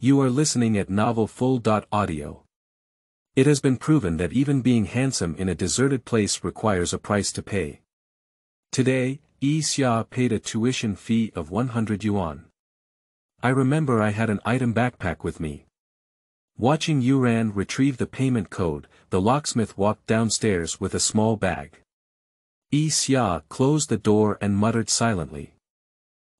You are listening at NovelFull.Audio. It has been proven that even being handsome in a deserted place requires a price to pay. Today, Yi Xia paid a tuition fee of 100 yuan. I remember I had an item backpack with me. Watching Yuran retrieve the payment code, the locksmith walked downstairs with a small bag. Yi Xia closed the door and muttered silently.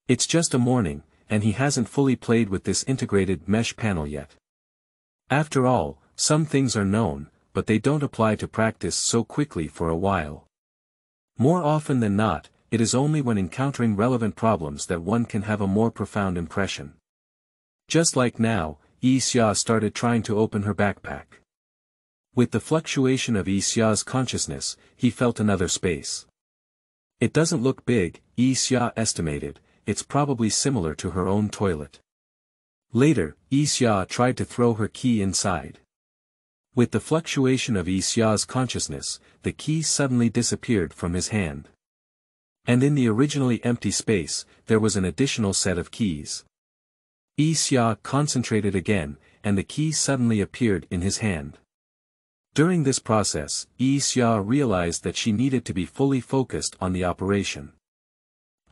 It's just a morning, and he hasn't fully played with this integrated mesh panel yet. After all, some things are known, but they don't apply to practice so quickly for a while. More often than not, it is only when encountering relevant problems that one can have a more profound impression. Just like now, Yi Xia started trying to open her backpack. With the fluctuation of Yi Xia's consciousness, he felt another space. It doesn't look big, Yi Xia estimated, it's probably similar to her own toilet. Later, Yi Xia tried to throw her key inside. With the fluctuation of Yi Xia's consciousness, the key suddenly disappeared from his hand. And in the originally empty space, there was an additional set of keys. Yi Xia concentrated again, and the key suddenly appeared in his hand. During this process, Yi Xia realized that she needed to be fully focused on the operation.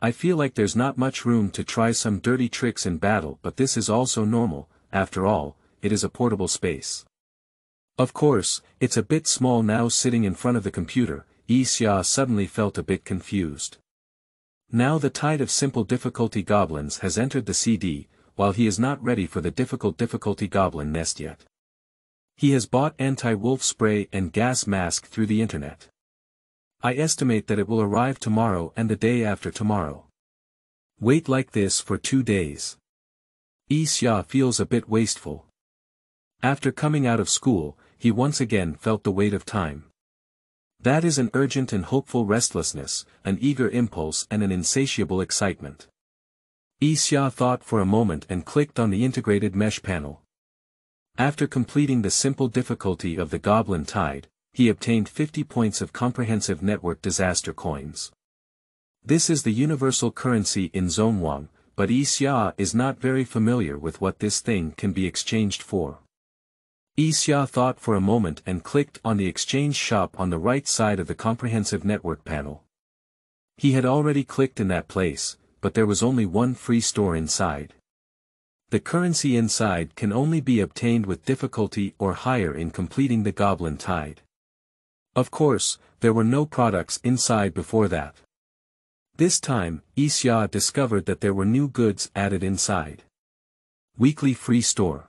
I feel like there's not much room to try some dirty tricks in battle, but this is also normal, after all, it is a portable space. Of course, it's a bit small now. Sitting in front of the computer, Yi Xia suddenly felt a bit confused. Now the tide of simple difficulty goblins has entered the CD, while he is not ready for the difficult difficulty goblin nest yet. He has bought anti-wolf spray and gas mask through the internet. I estimate that it will arrive tomorrow and the day after tomorrow. Wait like this for 2 days. Yi Xia feels a bit wasteful. After coming out of school, he once again felt the weight of time. That is an urgent and hopeful restlessness, an eager impulse and an insatiable excitement. Yi Xia thought for a moment and clicked on the integrated mesh panel. After completing the simple difficulty of the Goblin Tide, he obtained 50 points of comprehensive network disaster coins. This is the universal currency in Zongwang, but Yi Xia is not very familiar with what this thing can be exchanged for. Yi Xia thought for a moment and clicked on the exchange shop on the right side of the comprehensive network panel. He had already clicked in that place, but there was only one free store inside. The currency inside can only be obtained with difficulty or higher in completing the Goblin Tide. Of course, there were no products inside before that. This time, Yi Xia discovered that there were new goods added inside. Weekly free store.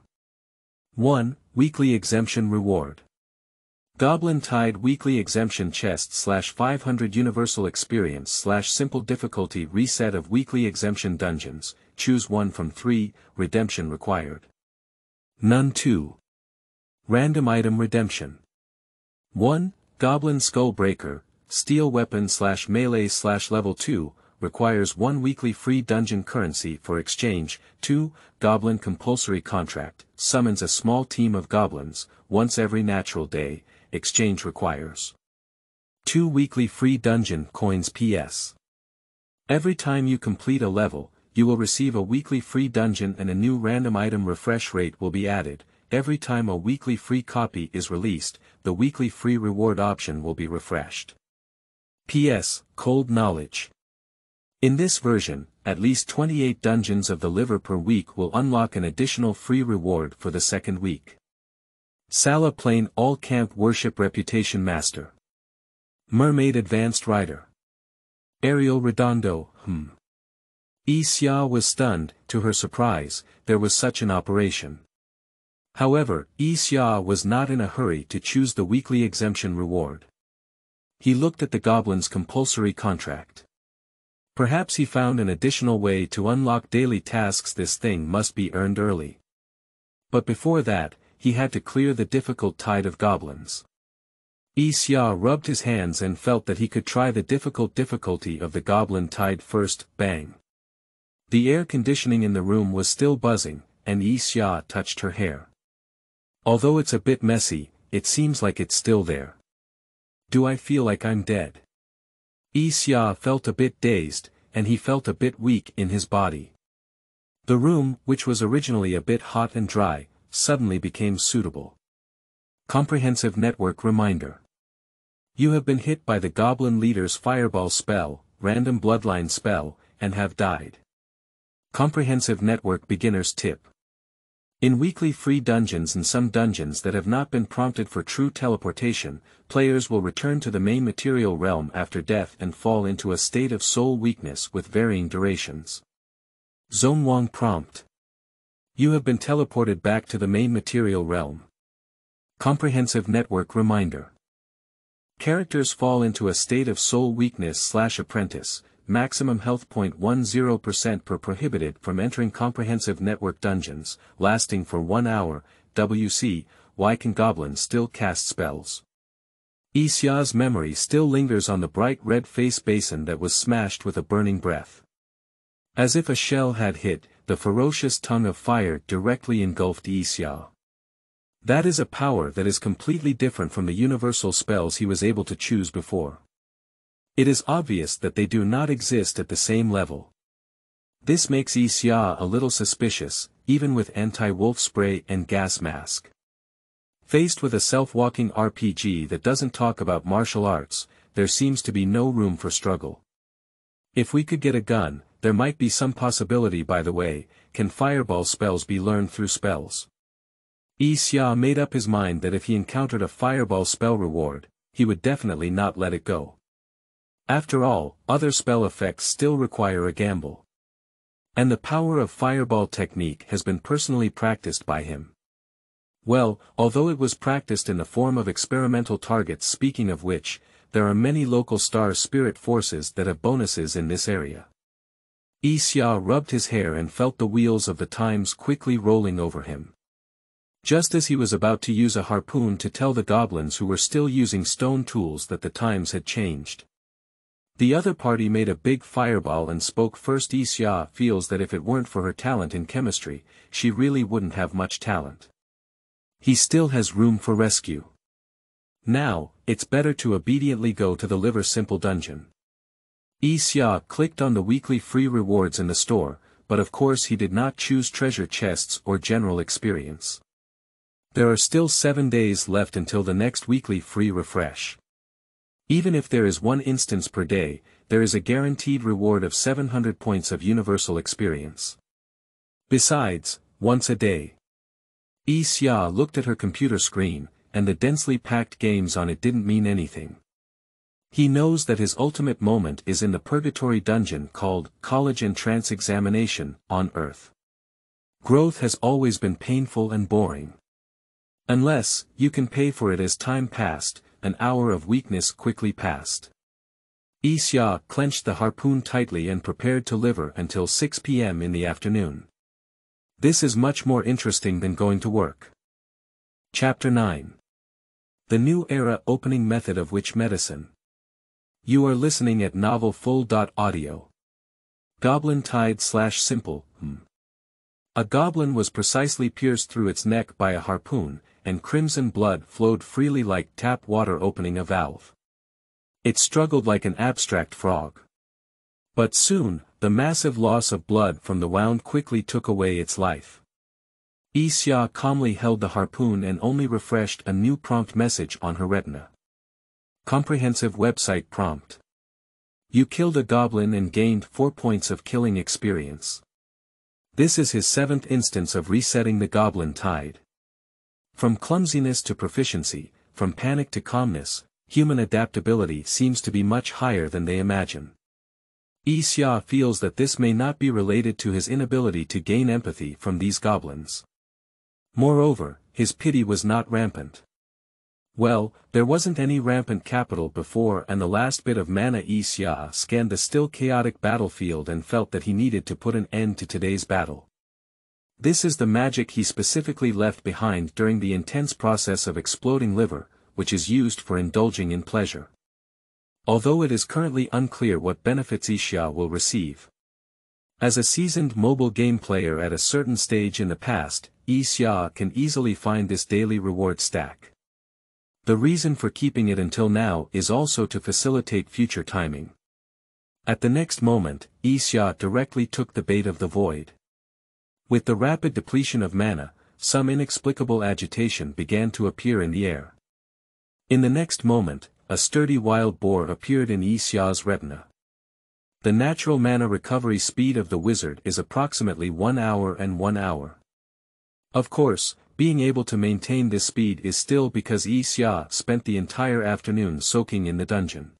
1. Weekly exemption reward. Goblin Tide weekly exemption chest /500 universal experience /simple difficulty reset of weekly exemption dungeons, choose one from 3, redemption required. None 2. Random item redemption. 1. Goblin Skull Breaker, steel weapon /melee /level 2, requires 1 weekly free dungeon currency for exchange. 2. Goblin Compulsory Contract, summons a small team of goblins, once every natural day, exchange requires 2 weekly free dungeon coins. PS. Every time you complete a level, you will receive a weekly free dungeon and a new random item refresh rate will be added. Every time a weekly free copy is released, the weekly free reward option will be refreshed. PS. Cold Knowledge. In this version, at least 28 dungeons of the liver per week will unlock an additional free reward for the second week. Sala Plain All Camp Worship Reputation Master. Mermaid Advanced Rider. Ariel Redondo. Yi Xia was stunned, to her surprise, there was such an operation. However, Yi Xia was not in a hurry to choose the weekly exemption reward. He looked at the goblin's compulsory contract. Perhaps he found an additional way to unlock daily tasks. This thing must be earned early. But before that, he had to clear the difficult tide of goblins. Yi Xia rubbed his hands and felt that he could try the difficult difficulty of the goblin tide first. Bang! The air conditioning in the room was still buzzing, and Yi Xia touched her hair. Although it's a bit messy, it seems like it's still there. Do I feel like I'm dead? Yi Xia felt a bit dazed, and he felt a bit weak in his body. The room, which was originally a bit hot and dry, suddenly became suitable. Comprehensive network reminder. You have been hit by the goblin leader's fireball spell, random bloodline spell, and have died. Comprehensive network beginner's tip. In weekly free dungeons and some dungeons that have not been prompted for true teleportation, players will return to the main material realm after death and fall into a state of soul weakness with varying durations. Zongwang prompt. You have been teleported back to the main material realm. Comprehensive network reminder. Characters fall into a state of soul weakness /apprentice, maximum health 0.10% per prohibited from entering comprehensive network dungeons, lasting for 1 hour, WC, why can goblins still cast spells? Yi Xia's memory still lingers on the bright red face basin that was smashed with a burning breath. As if a shell had hit, the ferocious tongue of fire directly engulfed Yi Xia. That is a power that is completely different from the universal spells he was able to choose before. It is obvious that they do not exist at the same level. This makes Yi Xia a little suspicious, even with anti-wolf spray and gas mask. Faced with a self-walking RPG that doesn't talk about martial arts, there seems to be no room for struggle. If we could get a gun, there might be some possibility. By the way, can fireball spells be learned through spells? Yi Xia made up his mind that if he encountered a fireball spell reward, he would definitely not let it go. After all, other spell effects still require a gamble. And the power of fireball technique has been personally practiced by him. Well, although it was practiced in the form of experimental targets, speaking of which, there are many local star spirit forces that have bonuses in this area. Yi Xia rubbed his hair and felt the wheels of the times quickly rolling over him. Just as he was about to use a harpoon to tell the goblins who were still using stone tools that the times had changed. The other party made a big fireball and spoke first. Yi Xia feels that if it weren't for her talent in chemistry, she really wouldn't have much talent. He still has room for rescue. Now, it's better to obediently go to the liver simple dungeon. Yi Xia clicked on the weekly free rewards in the store, but of course he did not choose treasure chests or general experience. There are still 7 days left until the next weekly free refresh. Even if there is one instance per day, there is a guaranteed reward of 700 points of universal experience. Besides, once a day. Yi Xia looked at her computer screen, and the densely packed games on it didn't mean anything. He knows that his ultimate moment is in the purgatory dungeon called College Entrance Examination on Earth. Growth has always been painful and boring. Unless you can pay for it. As time passed, an hour of weakness quickly passed. Yi Xia clenched the harpoon tightly and prepared to liver until 6 p.m. in the afternoon. This is much more interesting than going to work. Chapter 9. The New Era Opening Method of Witch Medicine. You are listening at NovelFull.Audio. Goblin Tide / Simple. A goblin was precisely pierced through its neck by a harpoon, and crimson blood flowed freely like tap water opening a valve. It struggled like an abstract frog. But soon, the massive loss of blood from the wound quickly took away its life. Yi Xia calmly held the harpoon and only refreshed a new prompt message on her retina. Comprehensive website prompt. You killed a goblin and gained 4 points of killing experience. This is his 7th instance of resetting the Goblin Tide. From clumsiness to proficiency, from panic to calmness, human adaptability seems to be much higher than they imagine. Yi Xia feels that this may not be related to his inability to gain empathy from these goblins. Moreover, his pity was not rampant. Well, there wasn't any rampant capital before, and the last bit of mana. Yi Xia scanned the still chaotic battlefield and felt that he needed to put an end to today's battle. This is the magic he specifically left behind during the intense process of exploding liver, which is used for indulging in pleasure. Although it is currently unclear what benefits Yi Xia will receive. As a seasoned mobile game player at a certain stage in the past, Yi Xia can easily find this daily reward stack. The reason for keeping it until now is also to facilitate future timing. At the next moment, Yi Xia directly took the bait of the void. With the rapid depletion of mana, some inexplicable agitation began to appear in the air. In the next moment, a sturdy wild boar appeared in Yi Xia's retina. The natural mana recovery speed of the wizard is approximately 1 hour. Of course, being able to maintain this speed is still because Yi Xia spent the entire afternoon soaking in the dungeon.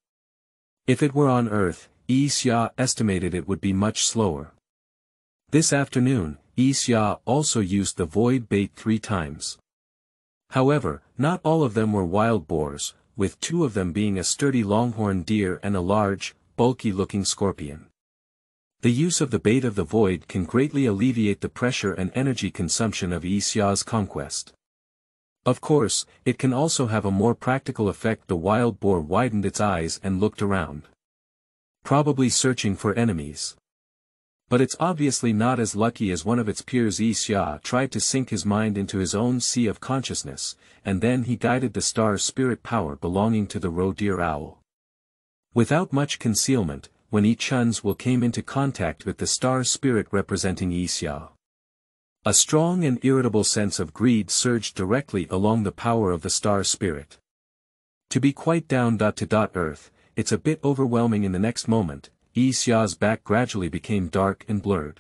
If it were on Earth, Yi Xia estimated it would be much slower. This afternoon, Yi Xia also used the void bait 3 times. However, not all of them were wild boars, with 2 of them being a sturdy longhorned deer and a large, bulky-looking scorpion. The use of the bait of the void can greatly alleviate the pressure and energy consumption of Yi Xia's conquest. Of course, it can also have a more practical effect. The wild boar widened its eyes and looked around. Probably searching for enemies. But it's obviously not as lucky as one of its peers. Yi Xia tried to sink his mind into his own sea of consciousness, and then he guided the star spirit power belonging to the Ro-Owl. Without much concealment, when Yi Chun's will came into contact with the star spirit representing Yi Xia, a strong and irritable sense of greed surged directly along the power of the star spirit. To be quite down to earth, it's a bit overwhelming. In the next moment, Yi Xia's back gradually became dark and blurred.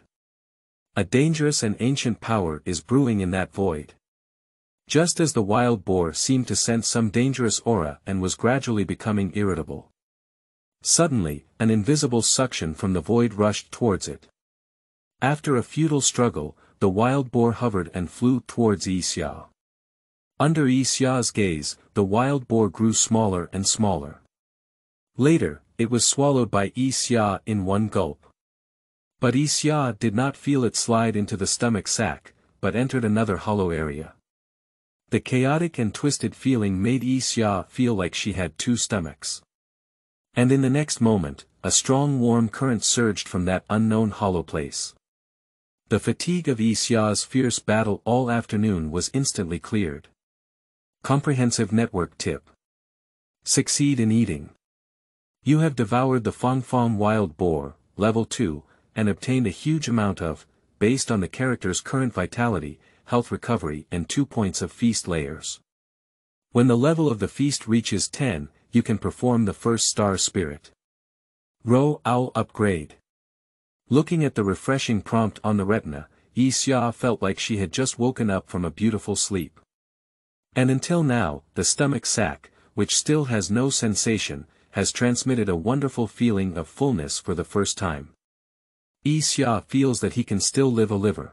A dangerous and ancient power is brewing in that void. Just as the wild boar seemed to sense some dangerous aura and was gradually becoming irritable. Suddenly, an invisible suction from the void rushed towards it. After a futile struggle, the wild boar hovered and flew towards Yi Xia. Under Yi Xia's gaze, the wild boar grew smaller and smaller. Later, it was swallowed by Yi Xia in one gulp. But Yi Xia did not feel it slide into the stomach sac, but entered another hollow area. The chaotic and twisted feeling made Yi Xia feel like she had 2 stomachs. And in the next moment, a strong warm current surged from that unknown hollow place. The fatigue of Yi Xia's fierce battle all afternoon was instantly cleared. Comprehensive network tip. Succeed in eating. You have devoured the Fangfang wild boar, level 2, and obtained a huge amount of, based on the character's current vitality, health recovery and 2 points of feast layers. When the level of the feast reaches 10, you can perform the first star spirit Ro-Owl upgrade. Looking at the refreshing prompt on the retina, Yi Xia felt like she had just woken up from a beautiful sleep. And until now, the stomach sac, which still has no sensation, has transmitted a wonderful feeling of fullness for the first time. Yi Xia feels that he can still live a liver.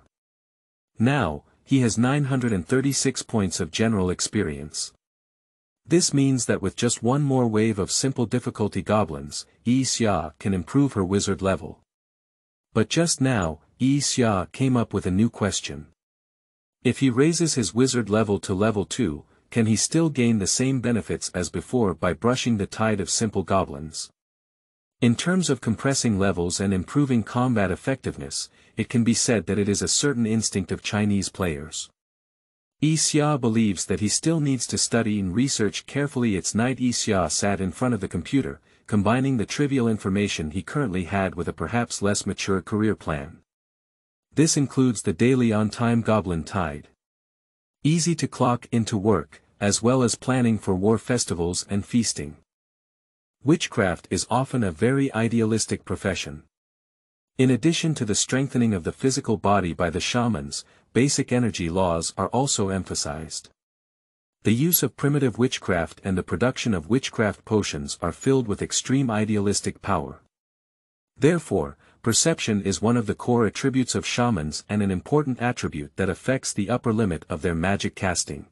Now, he has 936 points of general experience. This means that with just one more wave of simple difficulty goblins, Yi Xia can improve her wizard level. But just now, Yi Xia came up with a new question. If he raises his wizard level to level 2, can he still gain the same benefits as before by brushing the tide of simple goblins? In terms of compressing levels and improving combat effectiveness, it can be said that it is a certain instinct of Chinese players. Yi Xia believes that he still needs to study and research carefully. It's night Yi Xia sat in front of the computer, combining the trivial information he currently had with a perhaps less mature career plan. This includes the daily on-time Goblin Tide. Easy to clock into work, as well as planning for war festivals and feasting. Witchcraft is often a very idealistic profession. In addition to the strengthening of the physical body by the shamans, basic energy laws are also emphasized. The use of primitive witchcraft and the production of witchcraft potions are filled with extreme idealistic power. Therefore, perception is one of the core attributes of shamans and an important attribute that affects the upper limit of their magic casting.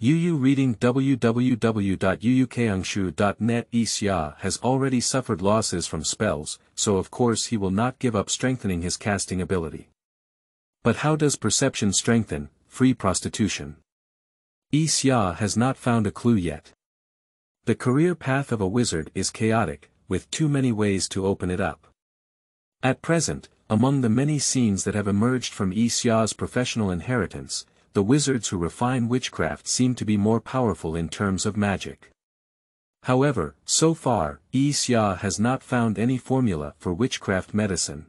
Yu reading www.yuukeungshu.net. Yi Xia has already suffered losses from spells, so of course he will not give up strengthening his casting ability. But how does perception strengthen free prostitution? Yi Xia has not found a clue yet. The career path of a wizard is chaotic, with too many ways to open it up. At present, among the many scenes that have emerged from Yi Xia's professional inheritance, the wizards who refine witchcraft seem to be more powerful in terms of magic. However, so far, Yi Xia has not found any formula for witchcraft medicine.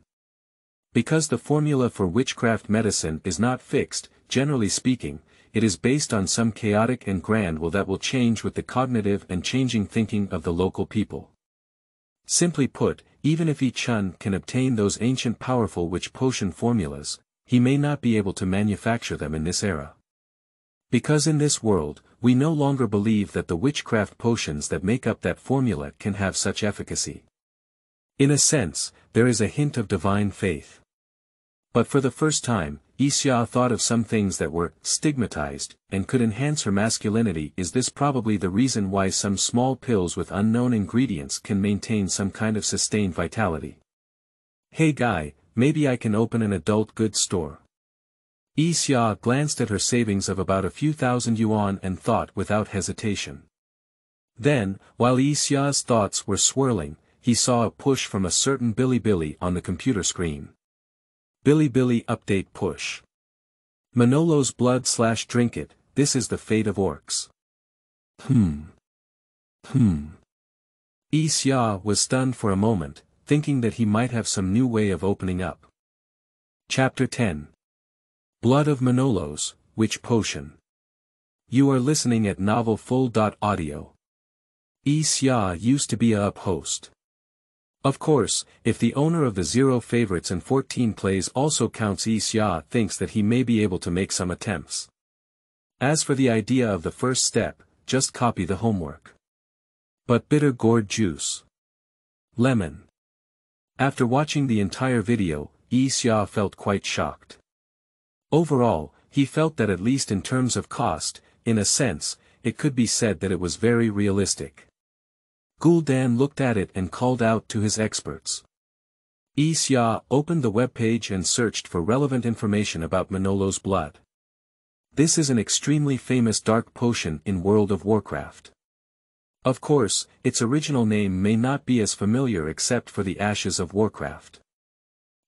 Because the formula for witchcraft medicine is not fixed, generally speaking, it is based on some chaotic and grand will that will change with the cognitive and changing thinking of the local people. Simply put, even if Yi Chun can obtain those ancient powerful witch potion formulas, he may not be able to manufacture them in this era. Because in this world, we no longer believe that the witchcraft potions that make up that formula can have such efficacy. In a sense, there is a hint of divine faith. But for the first time, Yi Xia thought of some things that were stigmatized and could enhance her masculinity. Is this probably the reason why some small pills with unknown ingredients can maintain some kind of sustained vitality? Hey guy, maybe I can open an adult goods store. Yi Xia glanced at her savings of about a few thousand yuan and thought without hesitation. Then, while Yi Xia's thoughts were swirling, he saw a push from a certain Bilibili on the computer screen. Bilibili update push. Mannoroth's Blood / drink it, this is the fate of orcs. Yi Xia was stunned for a moment, thinking that he might have some new way of opening up. Chapter 10. Blood of Mannoroth's, Witch Potion. You are listening at NovelFull.Audio. Yi Xia used to be a up host. Of course, if the owner of the 0 favorites and 14 plays also counts, Yi Xia thinks that he may be able to make some attempts. As for the idea of the first step, just copy the homework. But bitter gourd juice. Lemon. After watching the entire video, Yi Xia felt quite shocked. Overall, he felt that at least in terms of cost, in a sense, it could be said that it was very realistic. Gul'dan looked at it and called out to his experts. Yi Xia opened the webpage and searched for relevant information about Mannoroth's Blood. This is an extremely famous dark potion in World of Warcraft. Of course, its original name may not be as familiar except for the Ashes of Warcraft.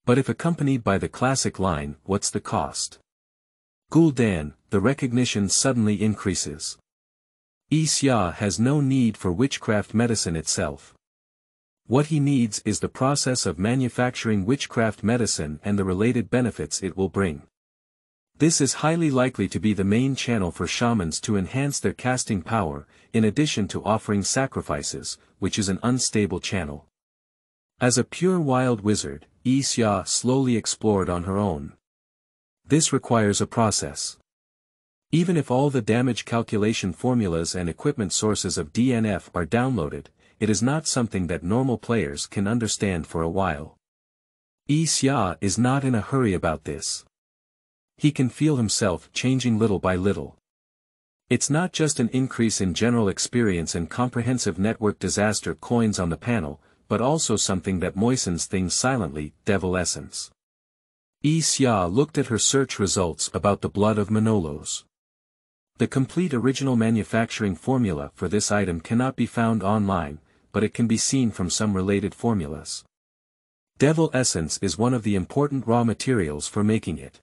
But if accompanied by the classic line, what's the cost? Gul'dan, the recognition suddenly increases. Yi Xia has no need for witchcraft medicine itself. What he needs is the process of manufacturing witchcraft medicine and the related benefits it will bring. This is highly likely to be the main channel for shamans to enhance their casting power, in addition to offering sacrifices, which is an unstable channel. As a pure wild wizard, Yi Xia slowly explored on her own. This requires a process. Even if all the damage calculation formulas and equipment sources of DNF are downloaded, it is not something that normal players can understand for a while. Yi Xia is not in a hurry about this. he can feel himself changing little by little. It's not just an increase in general experience and comprehensive network disaster coins on the panel, but also something that moistens things silently, devil essence. Yi Xia looked at her search results about the blood of Mannolos. The complete original manufacturing formula for this item cannot be found online, but it can be seen from some related formulas. Devil essence is one of the important raw materials for making it.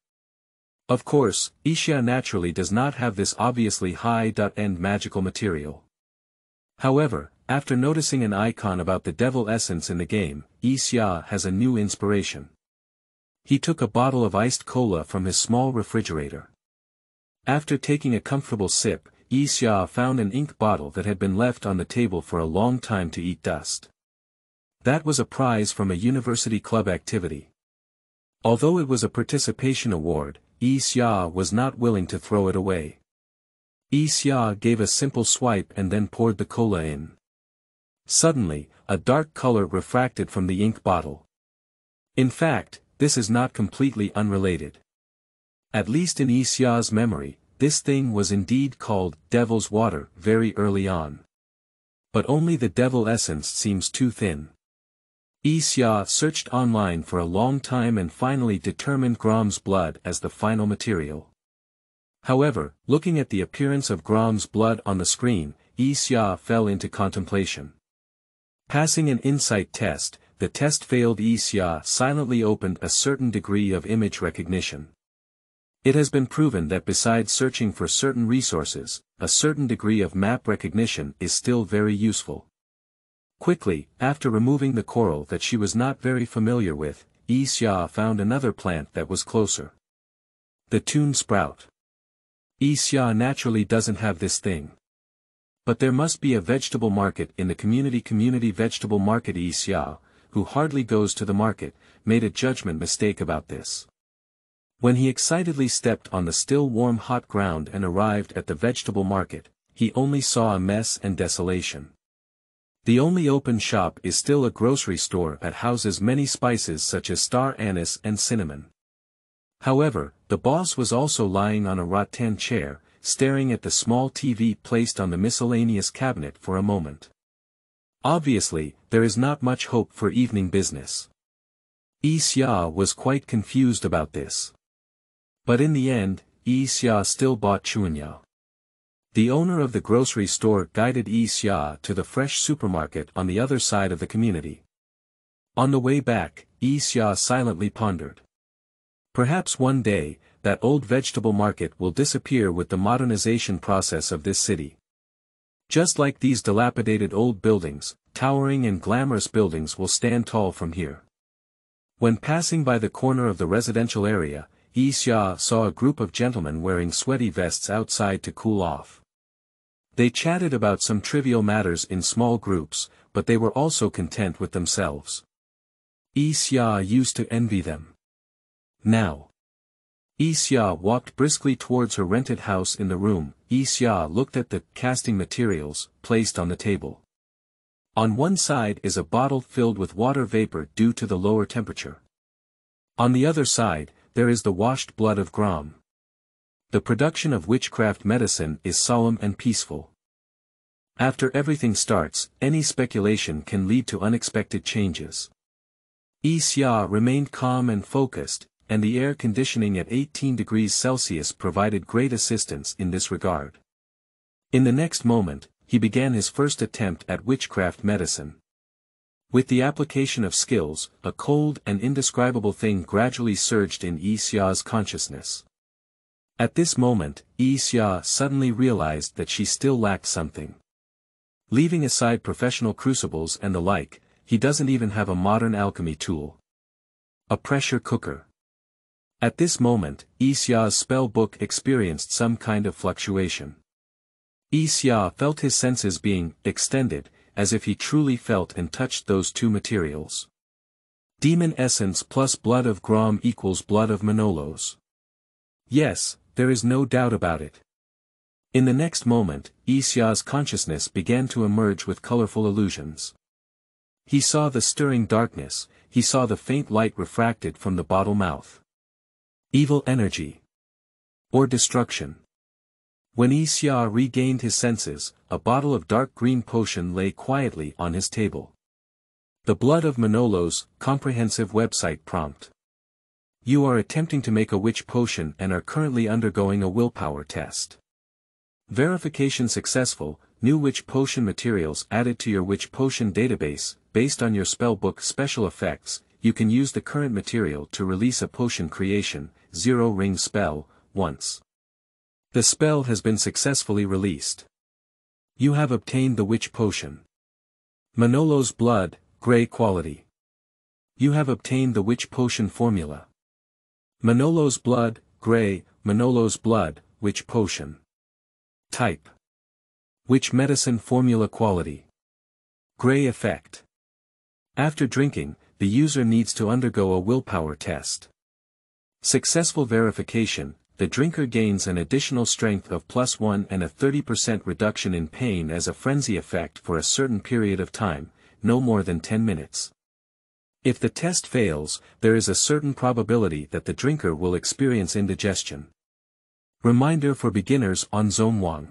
Of course, Yi Xia naturally does not have this obviously high-end magical material. However, after noticing an icon about the devil essence in the game, Yi Xia has a new inspiration. He took a bottle of iced cola from his small refrigerator. After taking a comfortable sip, Yi Xia found an ink bottle that had been left on the table for a long time to eat dust. That was a prize from a university club activity. Although it was a participation award, Yi Xia was not willing to throw it away. Yi Xia gave a simple swipe and then poured the cola in. Suddenly, a dark color refracted from the ink bottle. In fact, this is not completely unrelated. At least in Yi Xia's memory, this thing was indeed called devil's water very early on. But only the devil essence seems too thin. Yi Xia searched online for a long time and finally determined Grom's blood as the final material. However, looking at the appearance of Grom's blood on the screen, Yi Xia fell into contemplation. Passing an insight test, the test failed. Yi Xia silently opened a certain degree of image recognition. It has been proven that besides searching for certain resources, a certain degree of map recognition is still very useful. Quickly, after removing the coral that she was not very familiar with, Yi Xia found another plant that was closer. The tune sprout. Yi Xia naturally doesn't have this thing. But there must be a vegetable market in the community vegetable market. Yi Xia, who hardly goes to the market, made a judgment mistake about this. When he excitedly stepped on the still warm hot ground and arrived at the vegetable market, he only saw a mess and desolation. The only open shop is still a grocery store that houses many spices such as star anise and cinnamon. However, the boss was also lying on a rattan chair, staring at the small TV placed on the miscellaneous cabinet for a moment. Obviously, there is not much hope for evening business. Yi Xia was quite confused about this. But in the end, Yi Xia still bought Chunya. The owner of the grocery store guided Yi Xia to the fresh supermarket on the other side of the community. On the way back, Yi Xia silently pondered. Perhaps one day, that old vegetable market will disappear with the modernization process of this city. Just like these dilapidated old buildings, towering and glamorous buildings will stand tall from here. When passing by the corner of the residential area, Yi Xia saw a group of gentlemen wearing sweaty vests outside to cool off. They chatted about some trivial matters in small groups, but they were also content with themselves. Yi Xia used to envy them. Now. Yi Xia walked briskly towards her rented house in the room. Yi Xia looked at the casting materials placed on the table. On one side is a bottle filled with water vapor due to the lower temperature. On the other side, there is the washed blood of Grom. The production of witchcraft medicine is solemn and peaceful. After everything starts, any speculation can lead to unexpected changes. Yi Xia remained calm and focused, and the air conditioning at 18 degrees Celsius provided great assistance in this regard. In the next moment, he began his first attempt at witchcraft medicine. With the application of skills, a cold and indescribable thing gradually surged in Yi Xia's consciousness. At this moment, Yi Xia suddenly realized that she still lacked something. Leaving aside professional crucibles and the like, he doesn't even have a modern alchemy tool. A pressure cooker. At this moment, Yi Xia's spell book experienced some kind of fluctuation. Yi Xia felt his senses being extended, as if he truly felt and touched those two materials. Demon essence plus blood of Grom equals blood of Mannolos. Yes, there is no doubt about it. In the next moment, Yi Xia's consciousness began to emerge with colorful illusions. He saw the stirring darkness, he saw the faint light refracted from the bottle mouth. Evil energy. or destruction. When Yi Xia regained his senses, a bottle of dark green potion lay quietly on his table. The Blood of Manolo's comprehensive website prompt. You are attempting to make a witch potion and are currently undergoing a willpower test. Verification successful, new witch potion materials added to your witch potion database. Based on your spellbook special effects, you can use the current material to release a potion creation, Zero Ring spell, once. The spell has been successfully released. You have obtained the witch potion. Mannoroth's Blood, Gray quality. You have obtained the witch potion formula. Mannoroth's Blood, Gray, Mannoroth's Blood, witch potion. Type. Witch medicine formula quality. Gray effect. After drinking, the user needs to undergo a willpower test. Successful verification. The drinker gains an additional strength of +1 and a 30% reduction in pain as a frenzy effect for a certain period of time, no more than 10 minutes. If the test fails, there is a certain probability that the drinker will experience indigestion. Reminder for beginners on Zongwang.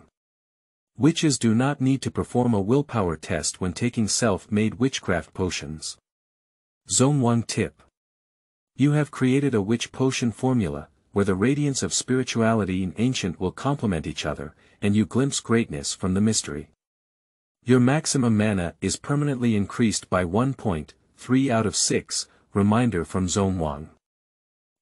Witches do not need to perform a willpower test when taking self-made witchcraft potions. Zongwang tip. You have created a witch potion formula, where the radiance of spirituality and ancient will complement each other, and you glimpse greatness from the mystery. Your maximum mana is permanently increased by 1 point, 3 out of 6, reminder from Zongwang.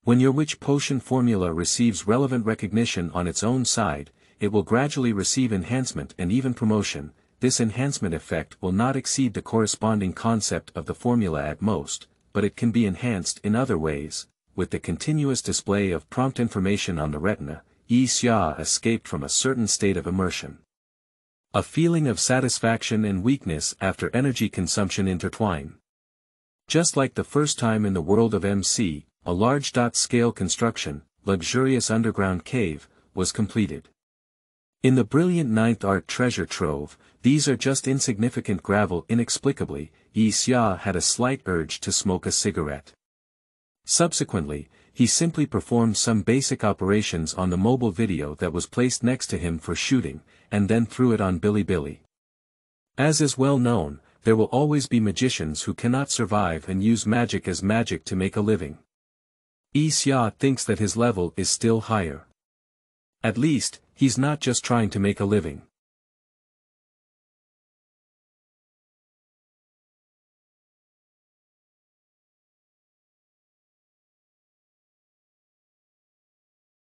When your witch potion formula receives relevant recognition on its own side, it will gradually receive enhancement and even promotion. This enhancement effect will not exceed the corresponding concept of the formula at most, but it can be enhanced in other ways. With the continuous display of prompt information on the retina, Yi Xia escaped from a certain state of immersion. A feeling of satisfaction and weakness after energy consumption intertwine. Just like the first time in the world of MC, a large dot-scale construction, luxurious underground cave, was completed. In the brilliant ninth art treasure trove, these are just insignificant gravel. Inexplicably, Yi Xia had a slight urge to smoke a cigarette. Subsequently, he simply performed some basic operations on the mobile video that was placed next to him for shooting, and then threw it on Bilibili. As is well known, there will always be magicians who cannot survive and use magic as magic to make a living. Yi Xia thinks that his level is still higher. At least, he's not just trying to make a living.